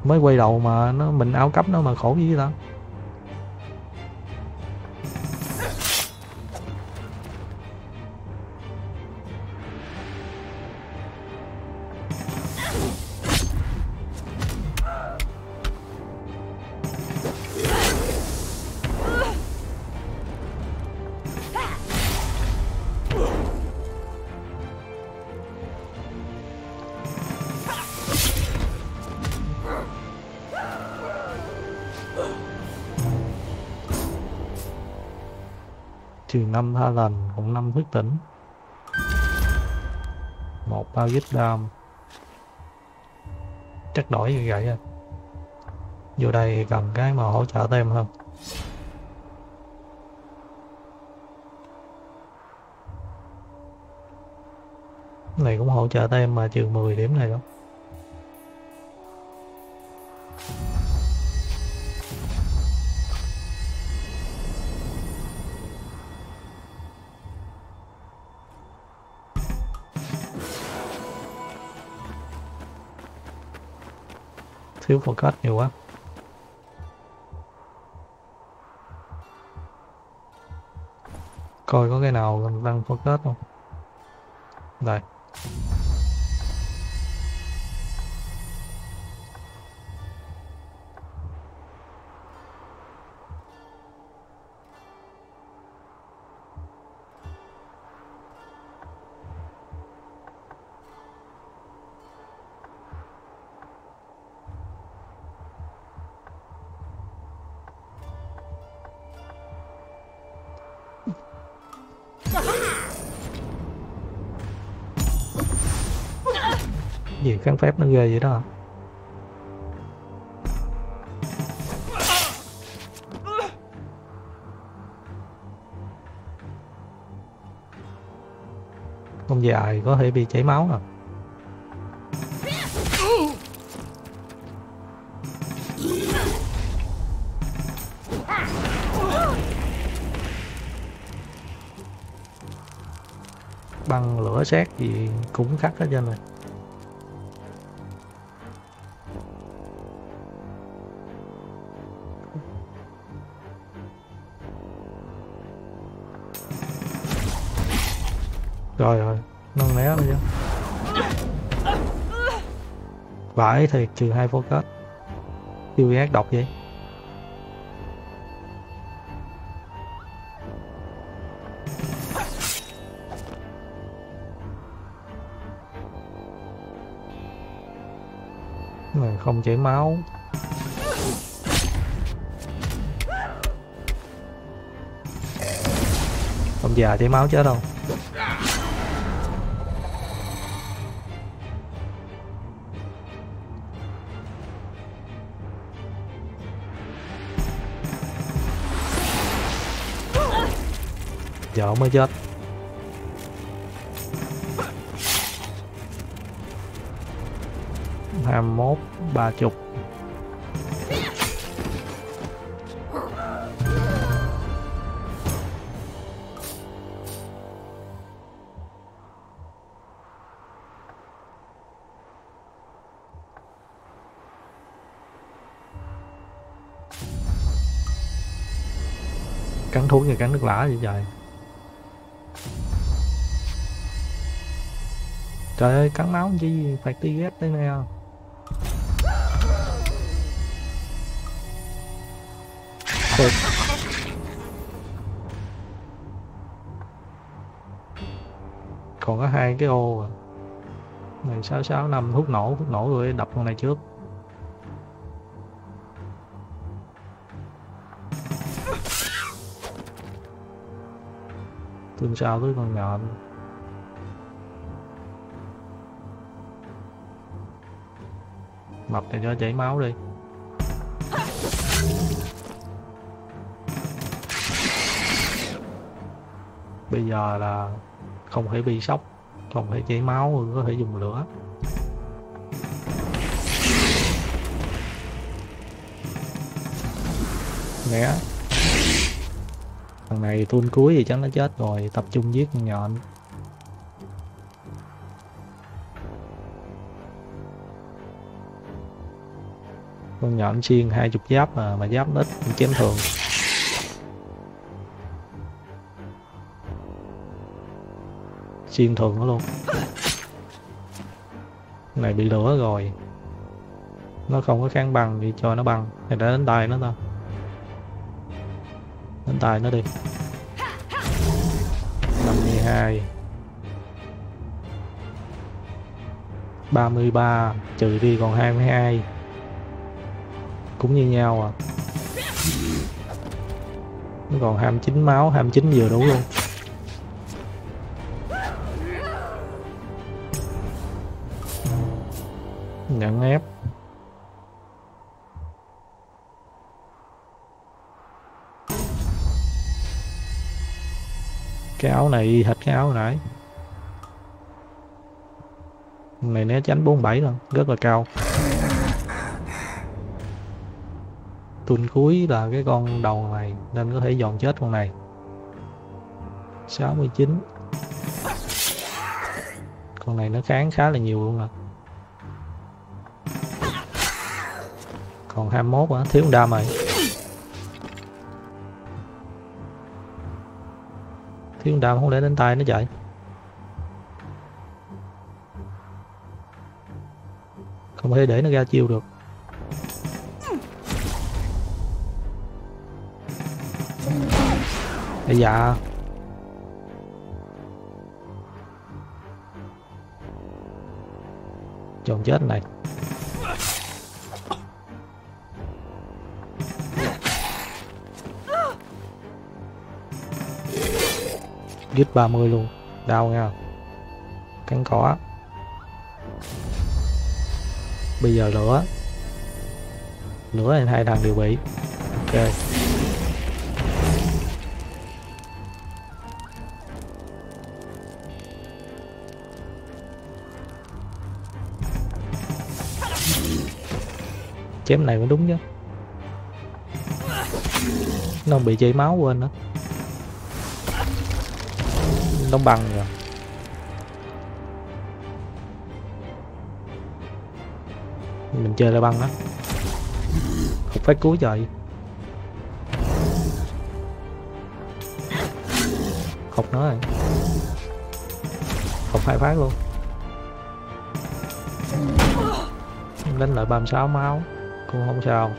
Mới quay đầu mà nó mình áo cấp nó mà khổ gì vậy ta. Trường 5 tha lần, cũng 5 thức tỉnh. 1 bao giết đam. Chắc đổi như vậy rồi. Vô đây cần cái mà hỗ trợ thêm hơn. Cái này cũng hỗ trợ thêm mà trừ 10 điểm này đó. Thiếu focus nhiều quá. Coi có cái nào cần tăng focus không. Đây. gì kháng phép nó ghê vậy đó. Không dài có thể bị chảy máu rồi. Băng lửa xét gì cũng khắc hết trơn rồi. Rồi rồi, nó né rồi chứ. Vãi thiệt, trừ 2 focus. Tiêu ác độc vậy. Mà không chảy máu. Ông già chảy máu chết đâu. Giờ mới chết. Ham 31, 30. Cắn thú như cắn nước lã vậy trời. Trời ơi, cắn máu chi phải ti ghét đây nè. Được. Còn có 2 cái ô à. Này 665 thuốc nổ rồi, đập con này trước. Tuần sau tới con nhện. Mập này cho chảy máu đi. Bây giờ là không thể bị sốc, không thể chảy máu, có thể dùng lửa. Né. Thằng này tuôn cuối thì chắc nó chết rồi, tập trung giết con nhện. Con nhện xiên 20 giáp mà giáp ít chém thường. Xuyên thường nó luôn. Này bị lửa rồi. Nó không có kháng băng thì cho nó băng. Này đã đến tay nó thôi. Đến tay nó đi. 52 33 trừ đi còn 22. Cũng như nhau à. Nó còn 29 máu, 29 vừa đủ luôn. Nhận ép. Cái áo này y hệt cái áo hồi nãy. Này né tránh 47 luôn, rất là cao. Tuần cuối là cái con đầu này nên có thể dọn chết con này. 69. Con này nó kháng khá là nhiều luôn à. Còn 21 á, thiếu đam rồi. Thiếu đam không để đến tay nó chạy. Không thể để nó ra chiêu được. Ây dạ. Chồng chết này. Giết 30 luôn, đau nha. Cắn cỏ. Bây giờ lửa. Lửa thì hai thằng đều bị. Ok. Chém này cũng đúng chứ. Nó không bị chảy máu quên nữa. Đóng băng rồi. Mình chơi lại băng đó. Không phải cứu trời. Học nó rồi. Học hai phát luôn. Đánh lại 36 máu. Cũng không sao.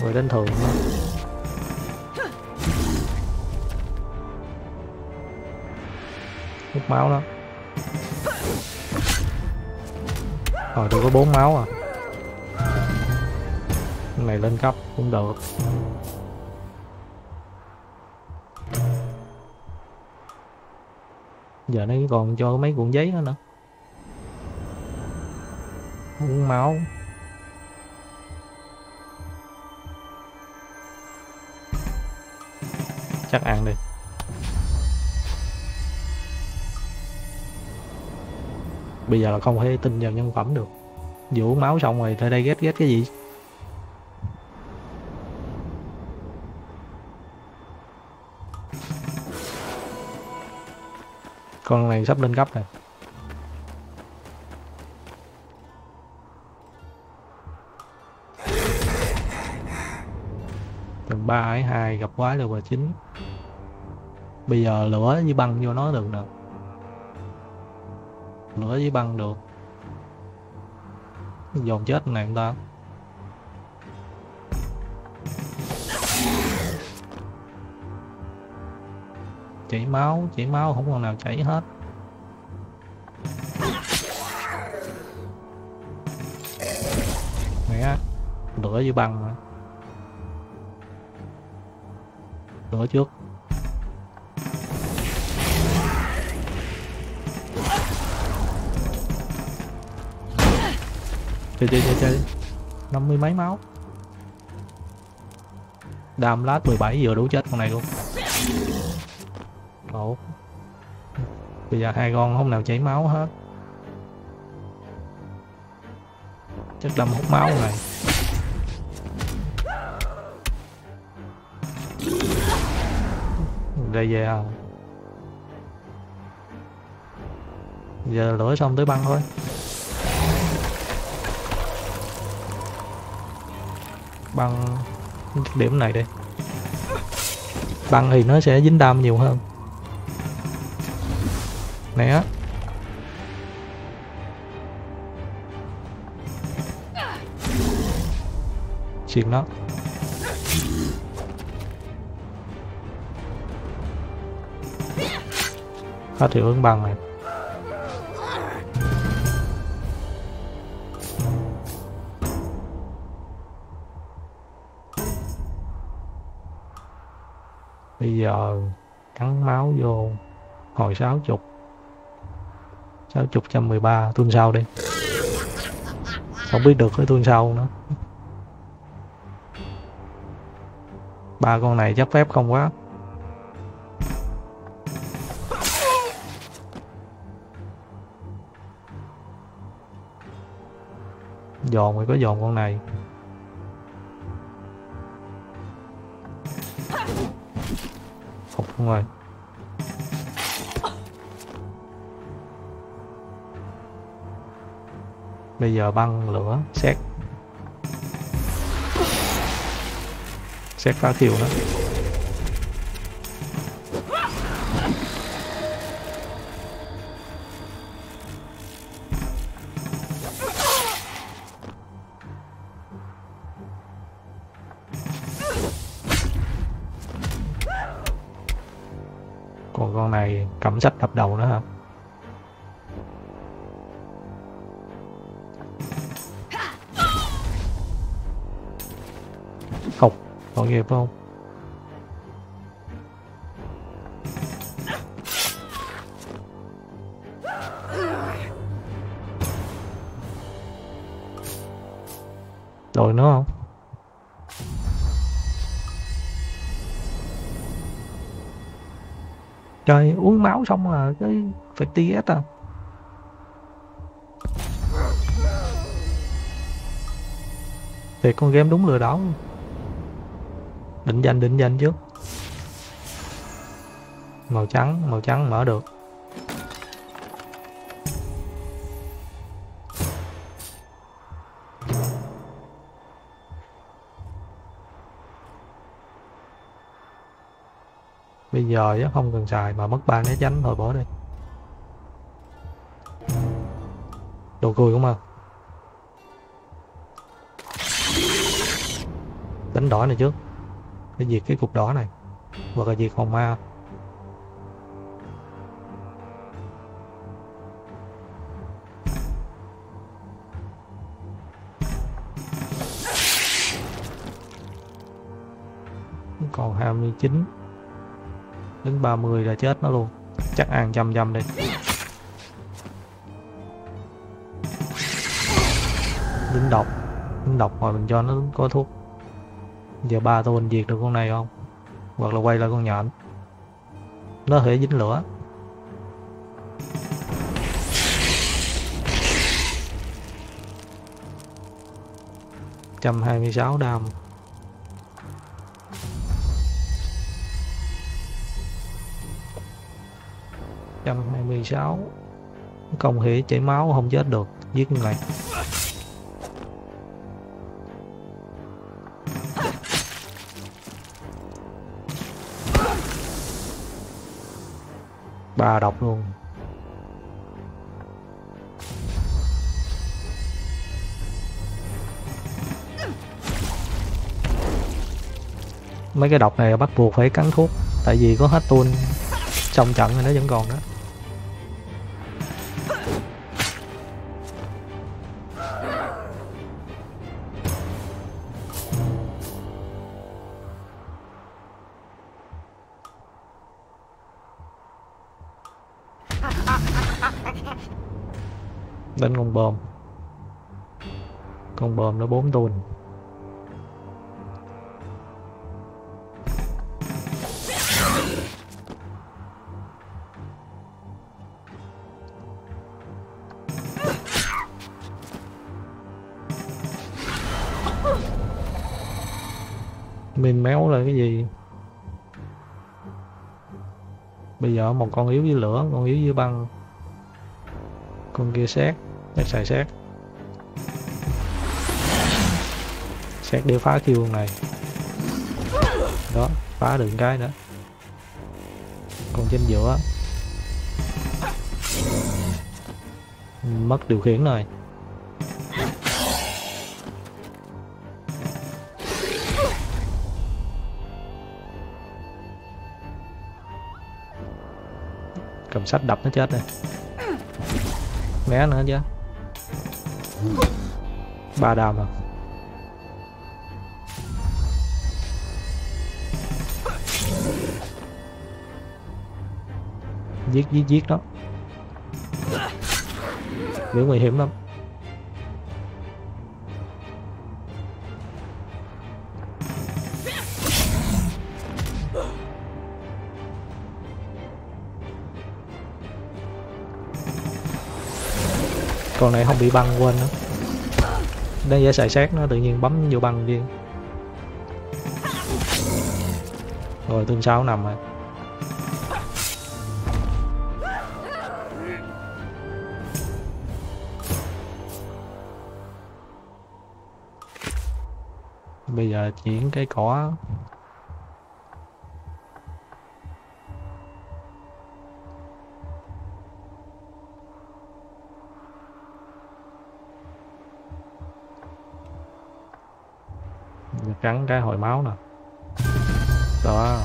Rồi đánh thường đó. Hút máu đó. Rồi tôi có 4 máu à. Cái này lên cấp cũng được. Giờ nó còn cho mấy cuộn giấy nữa. 4 máu. Chắc ăn đi. Bây giờ là không thể tin vào nhân phẩm được. Vừa uống máu xong rồi tới đây ghét cái gì. Con này sắp lên cấp này. Tầng 3 ấy 2 gặp quái level và 9. Bây giờ lửa với băng vô nó được nè. Lửa với băng được. Dồn chết này người ta. Chảy máu không còn nào chảy hết. Mẹ, lửa với băng mà. Lửa trước. Chơi 50 mấy máu. Đam lát 17 vừa đủ chết con này luôn. Ồ. Bây giờ hai con không nào chảy máu hết. Chắc đâm hút máu này. Đây về à. Giờ lửa xong tới băng thôi. Băng điểm này đi. Băng thì nó sẽ dính đam nhiều hơn. Né. Chuyện đó. Hết hiệu ứng băng này. Bây giờ cắn máu vô hồi 60. 60 113 tuần sau đi. Không biết được cái tuần sau nữa. Ba con này chắc phép không quá. Dồn rồi có dồn con này. Phục không rồi. Bây giờ băng lửa xét. Xét phá thiều đó. Còn con này cầm sách đập đầu nữa hả? Không, còn nghiệp không? Rồi nữa không? Trời, uống máu xong là cái phải TS à. Thì con game đúng lừa đảo. Định danh trước. Màu trắng mở được. Bây giờ chắc không cần xài mà mất 3 né tránh thôi, bỏ đi. Đồ cười cũng mà. Đánh đỏ này trước để diệt cái cục đỏ này, hoặc là diệt hồn ma. Còn 29 đến 30 là chết nó luôn, chắc ăn chăm đi. Lính độc rồi mình cho nó có thuốc. Giờ ba tôi mình diệt được con này không, hoặc là quay lại con nhện, nó thể dính lửa. Trăm 26 đam. Trăm 26 công hỉ chảy máu không chết được, giết người này. Ba độc luôn. Mấy cái độc này bắt buộc phải cắn thuốc, tại vì có hết tool trong trận thì nó vẫn còn đó. Đánh con bom nó 4 tuần. Mình méo là cái gì? Bây giờ một con yếu với lửa, con yếu với băng, con kia xét. Để xài xét để phá kill này đó, phá được cái nữa. Còn trên giữa mất điều khiển rồi. Cầm sách đập nó chết này, né nữa chứ. 3 đam à. Giết đó. Điều nguy hiểm lắm. Con này không bị băng, quên nữa. Đang dễ xài xác nó tự nhiên bấm vô băng đi. Rồi tương 6 nằm rồi. Bây giờ chuyển cái cỏ. Cắn cái hồi máu nè. Đó.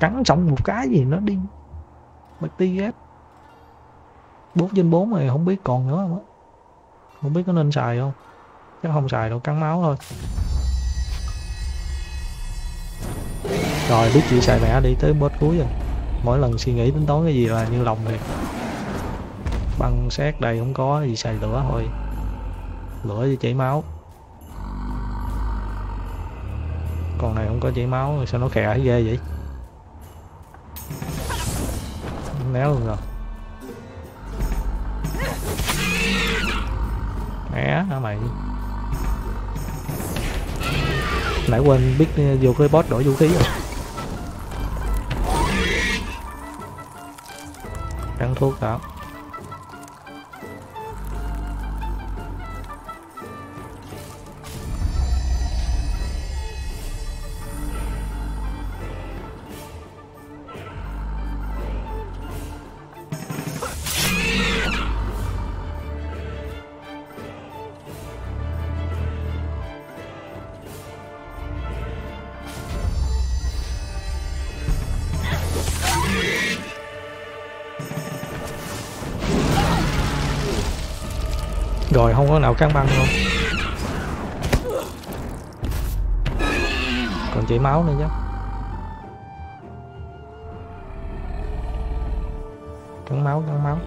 Cắn xong một cái gì nó đi. Bật TS. 4/4 này không biết còn nữa không á. Không biết có nên xài không. Chứ không xài đâu, cắn máu thôi. Rồi biết chị xài mẹ đi tới boss cuối rồi. Mỗi lần suy nghĩ tính toán cái gì là như lòng thì băng xét đây không có gì, xài lửa thôi. Lửa với chảy máu. Còn này không có chảy máu, sao nó khè ghê vậy? Néo luôn rồi. Né hả mày? Nãy quên biết vô cái boss đổi vũ khí rồi. Trắng thuốc đó. Rồi không có nào cán băng luôn, còn chảy máu nữa chứ. Cắn máu, cắn máu.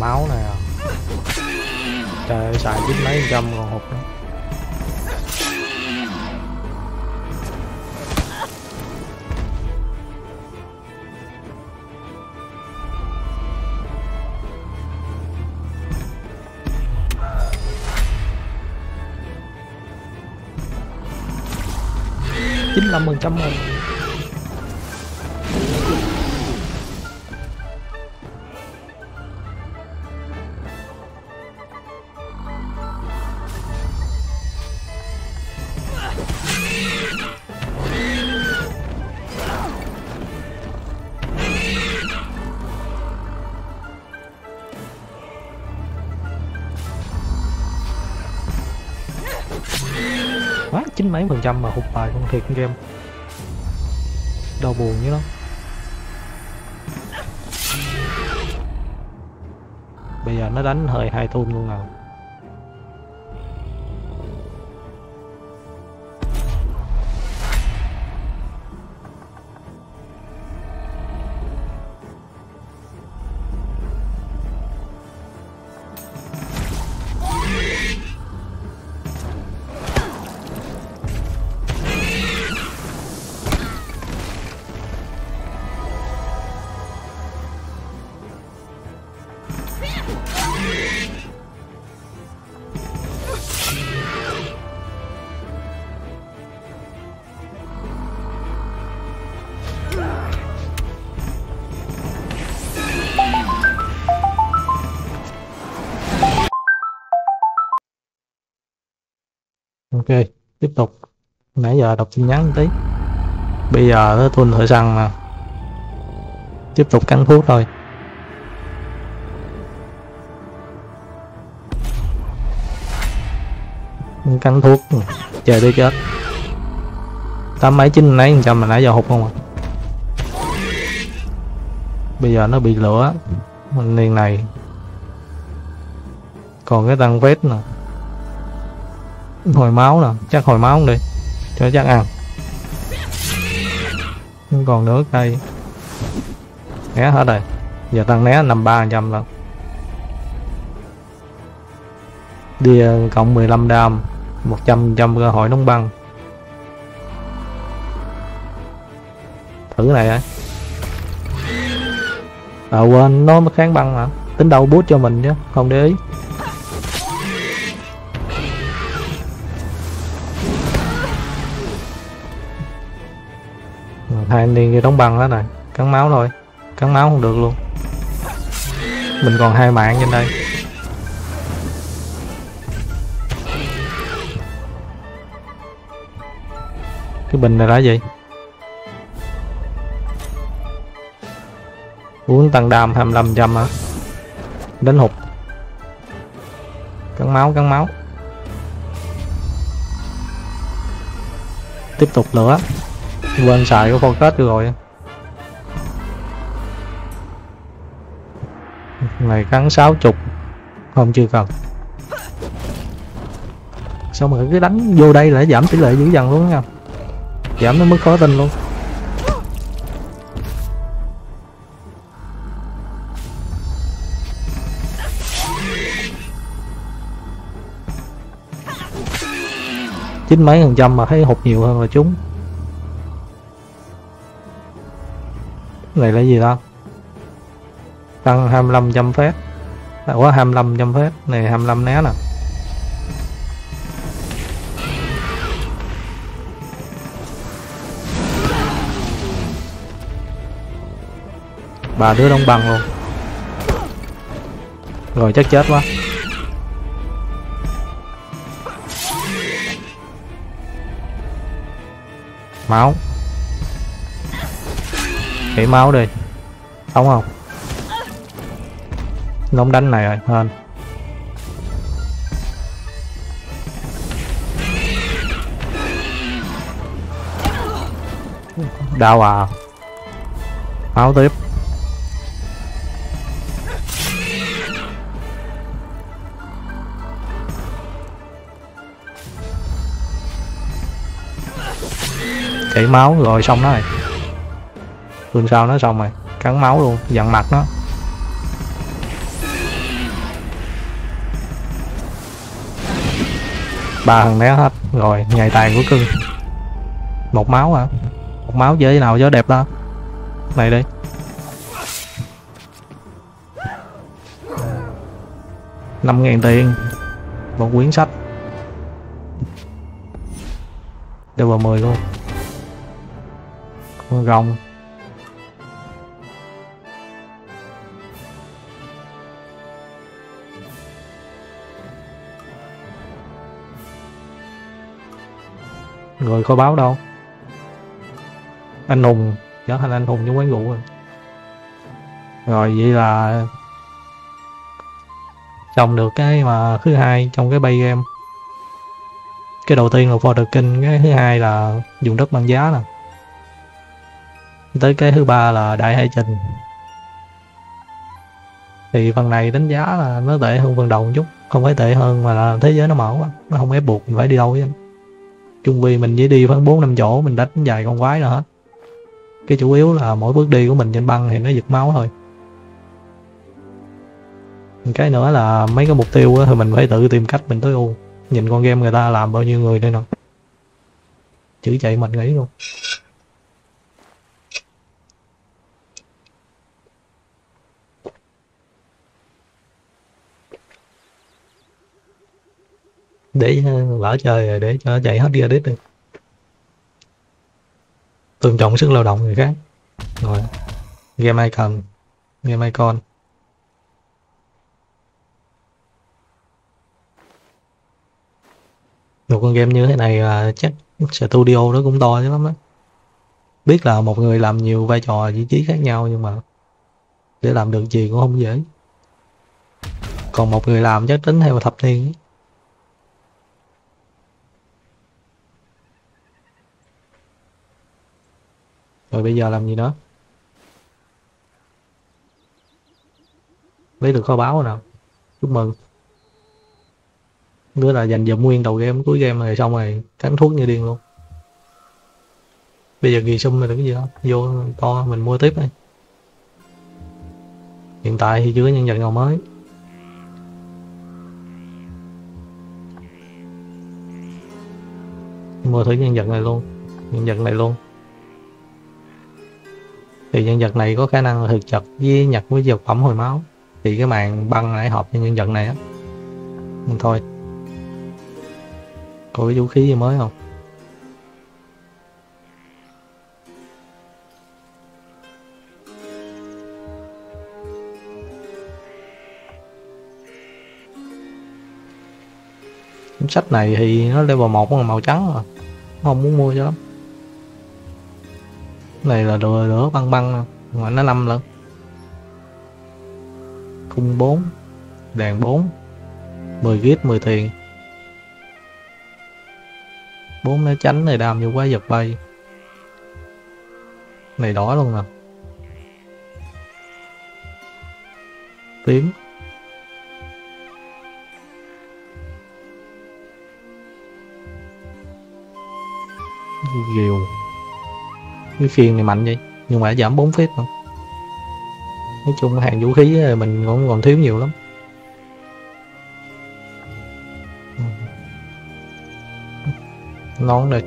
Máu nè, trời ơi, xài chín mấy trăm còn hụt nữa. Chín 95% rồi. Quá 90% mà hụt bài con thiệt game. Đau buồn dữ lắm. Bây giờ nó đánh hơi hai tùm luôn à. Ok, tiếp tục. Nãy giờ đọc tin nhắn một tí. Bây giờ nó tuần thời gian mà tiếp tục cắn thuốc thôi. Cắn thuốc chờ tới chết. 89% mà nãy giờ hụt không à. Bây giờ nó bị lửa mình liền này. Còn cái tăng vết nè, hồi máu nè, chắc hồi máu đi cho chắc ăn. Nhưng còn nữa đây né hết rồi, giờ tăng né 53% lận, đi cộng 15 đam 100% cơ hội đóng băng. Thử cái này á. À quên, nó kháng băng mà, tính đâu boost cho mình chứ không để ý. Hai anh đi đóng băng đó này, cắn máu thôi, cắn máu không được luôn. Mình còn 2 mạng trên đây. Cái bình này là gì? uống tăng đam 25% hả? Đến hụt. Cắn máu, cắn máu. Tiếp tục nữa. Quên xài của focus rồi. Này cắn 60. Không, chưa cần. Sao mà cứ đánh vô đây lại giảm tỷ lệ dữ dằn luôn nha. Giảm đến mức khó tin luôn. Chín mấy phần trăm mà thấy hụt nhiều hơn là chúng. Này là gì đó? Tăng 25% phép. Ủa 25% phép. Này 25 né nè. Bà đứa đông bằng luôn. Rồi chắc chết quá. Máu. Để máu đi. Không không. Nóng đánh này rồi, hên. Đau à. Máu tiếp. Chảy máu rồi xong nó rồi. Phương sau nó xong rồi. Cắn máu luôn, dằn mặt nó. Ba thằng né hết rồi. Ngày tàn của cưng. Một máu hả? Một máu chơi nào cho đẹp đó. Này đi. $5.000 tiền một quyển sách. Đưa vào 10 luôn. Con rồng. Rồi coi báo đâu. Anh hùng. Trở thành anh hùng trong quán rượu rồi. Rồi vậy là xong được cái mà thứ hai trong cái bay game. Cái đầu tiên là For The King, cái thứ hai là vùng đất băng giá nè. Tới cái thứ ba là đại hải trình. Thì phần này đánh giá là nó tệ hơn phần đầu một chút. Không phải tệ hơn mà là thế giới nó mở quá. Nó không ép buộc mình phải đi đâu hết. Chung vì mình chỉ đi khoảng 4-5 chỗ mình đánh vài con quái nữa hết. Cái chủ yếu là mỗi bước đi của mình trên băng thì nó giật máu thôi. Cái nữa là mấy cái mục tiêu thì mình phải tự tìm cách mình tối ưu. Nhìn con game người ta làm bao nhiêu người đây nè. Chữ chạy mình nghĩ luôn. Để lỡ chơi rồi để cho nó chạy hết ra đít đi. Tôn trọng sức lao động người khác. Rồi game icon. Game icon. Một con game như thế này là chắc studio nó cũng to chứ lắm á. Biết là một người làm nhiều vai trò vị trí khác nhau nhưng mà để làm được gì cũng không dễ. Còn một người làm chắc tính theo thập niên. Rồi bây giờ làm gì nữa? Lấy được kho báu nào. Chúc mừng. Nữa là dành dụm nguyên đầu game, cuối game này xong rồi cắn thuốc như điên luôn. Bây giờ ghi sum là được cái gì đó. Vô to mình mua tiếp đây. Hiện tại thì chưa có nhân vật nào mới. Mua thử nhân vật này luôn. Nhân vật này luôn. Thì nhân vật này có khả năng thực chật với nhặt với vật phẩm hồi máu. Thì cái màn băng lại hợp cho nhân vật này á. Thôi coi cái vũ khí gì mới không. Cuốn sách này thì nó level 1 mà màu trắng rồi. Không muốn mua cho lắm. Này là đồ lửa băng băng mà nó 5 lần. cung 4, đàn 4, 10 gít 10 tiền. 4 né tránh này đam như quá giật bay. Này đỏ luôn nè. Tím. Ghiều. Cái phiên này mạnh vậy, nhưng mà giảm 4 phép nữa. Nói chung hàng vũ khí mình còn thiếu nhiều lắm. Nón đây,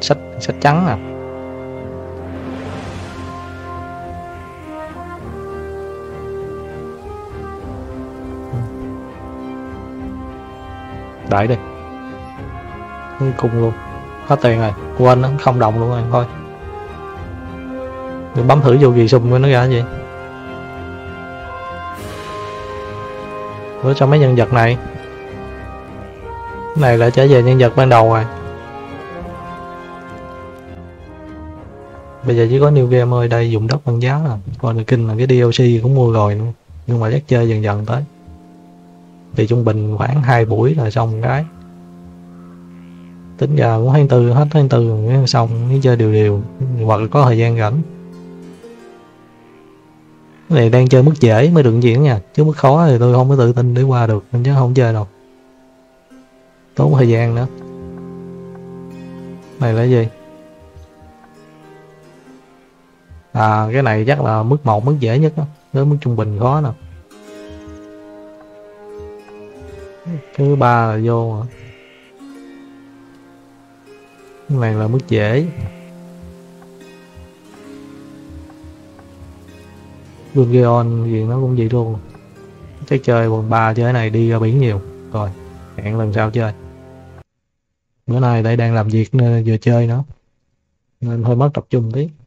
sách trắng nè. Đợi đi, cùng luôn, hết tiền rồi, quên nó không đồng luôn rồi thôi. Mình bấm thử vô gì xùm nó ra vậy. Bữa cho mấy nhân vật này. Cái này lại trở về nhân vật ban đầu rồi. Bây giờ chỉ có new game ơi, đây dùng đất bằng giá nè. For The King là cái DLC cũng mua rồi luôn. Nhưng mà chắc chơi dần dần tới. Thì trung bình khoảng 2 buổi là xong cái. Tính ra cũng hết tháng 4 xong mới chơi đều hoặc là có thời gian rảnh. Cái này đang chơi mức dễ mới được diễn nha, chứ mức khó thì tôi không có tự tin để qua được nên chứ không chơi đâu, tốn thời gian nữa. Này là gì? À cái này chắc là mức 1 mức dễ nhất đó. Tới mức trung bình khó nè. Thứ 3 là vô rồi. Cái này là mức dễ. Bungeon gì nó cũng vậy luôn. Chắc chơi quần 3 chơi cái này đi ra biển nhiều. Rồi hẹn lần sau chơi. Bữa nay đây đang làm việc nên vừa chơi nữa nên hơi mất tập trung tí.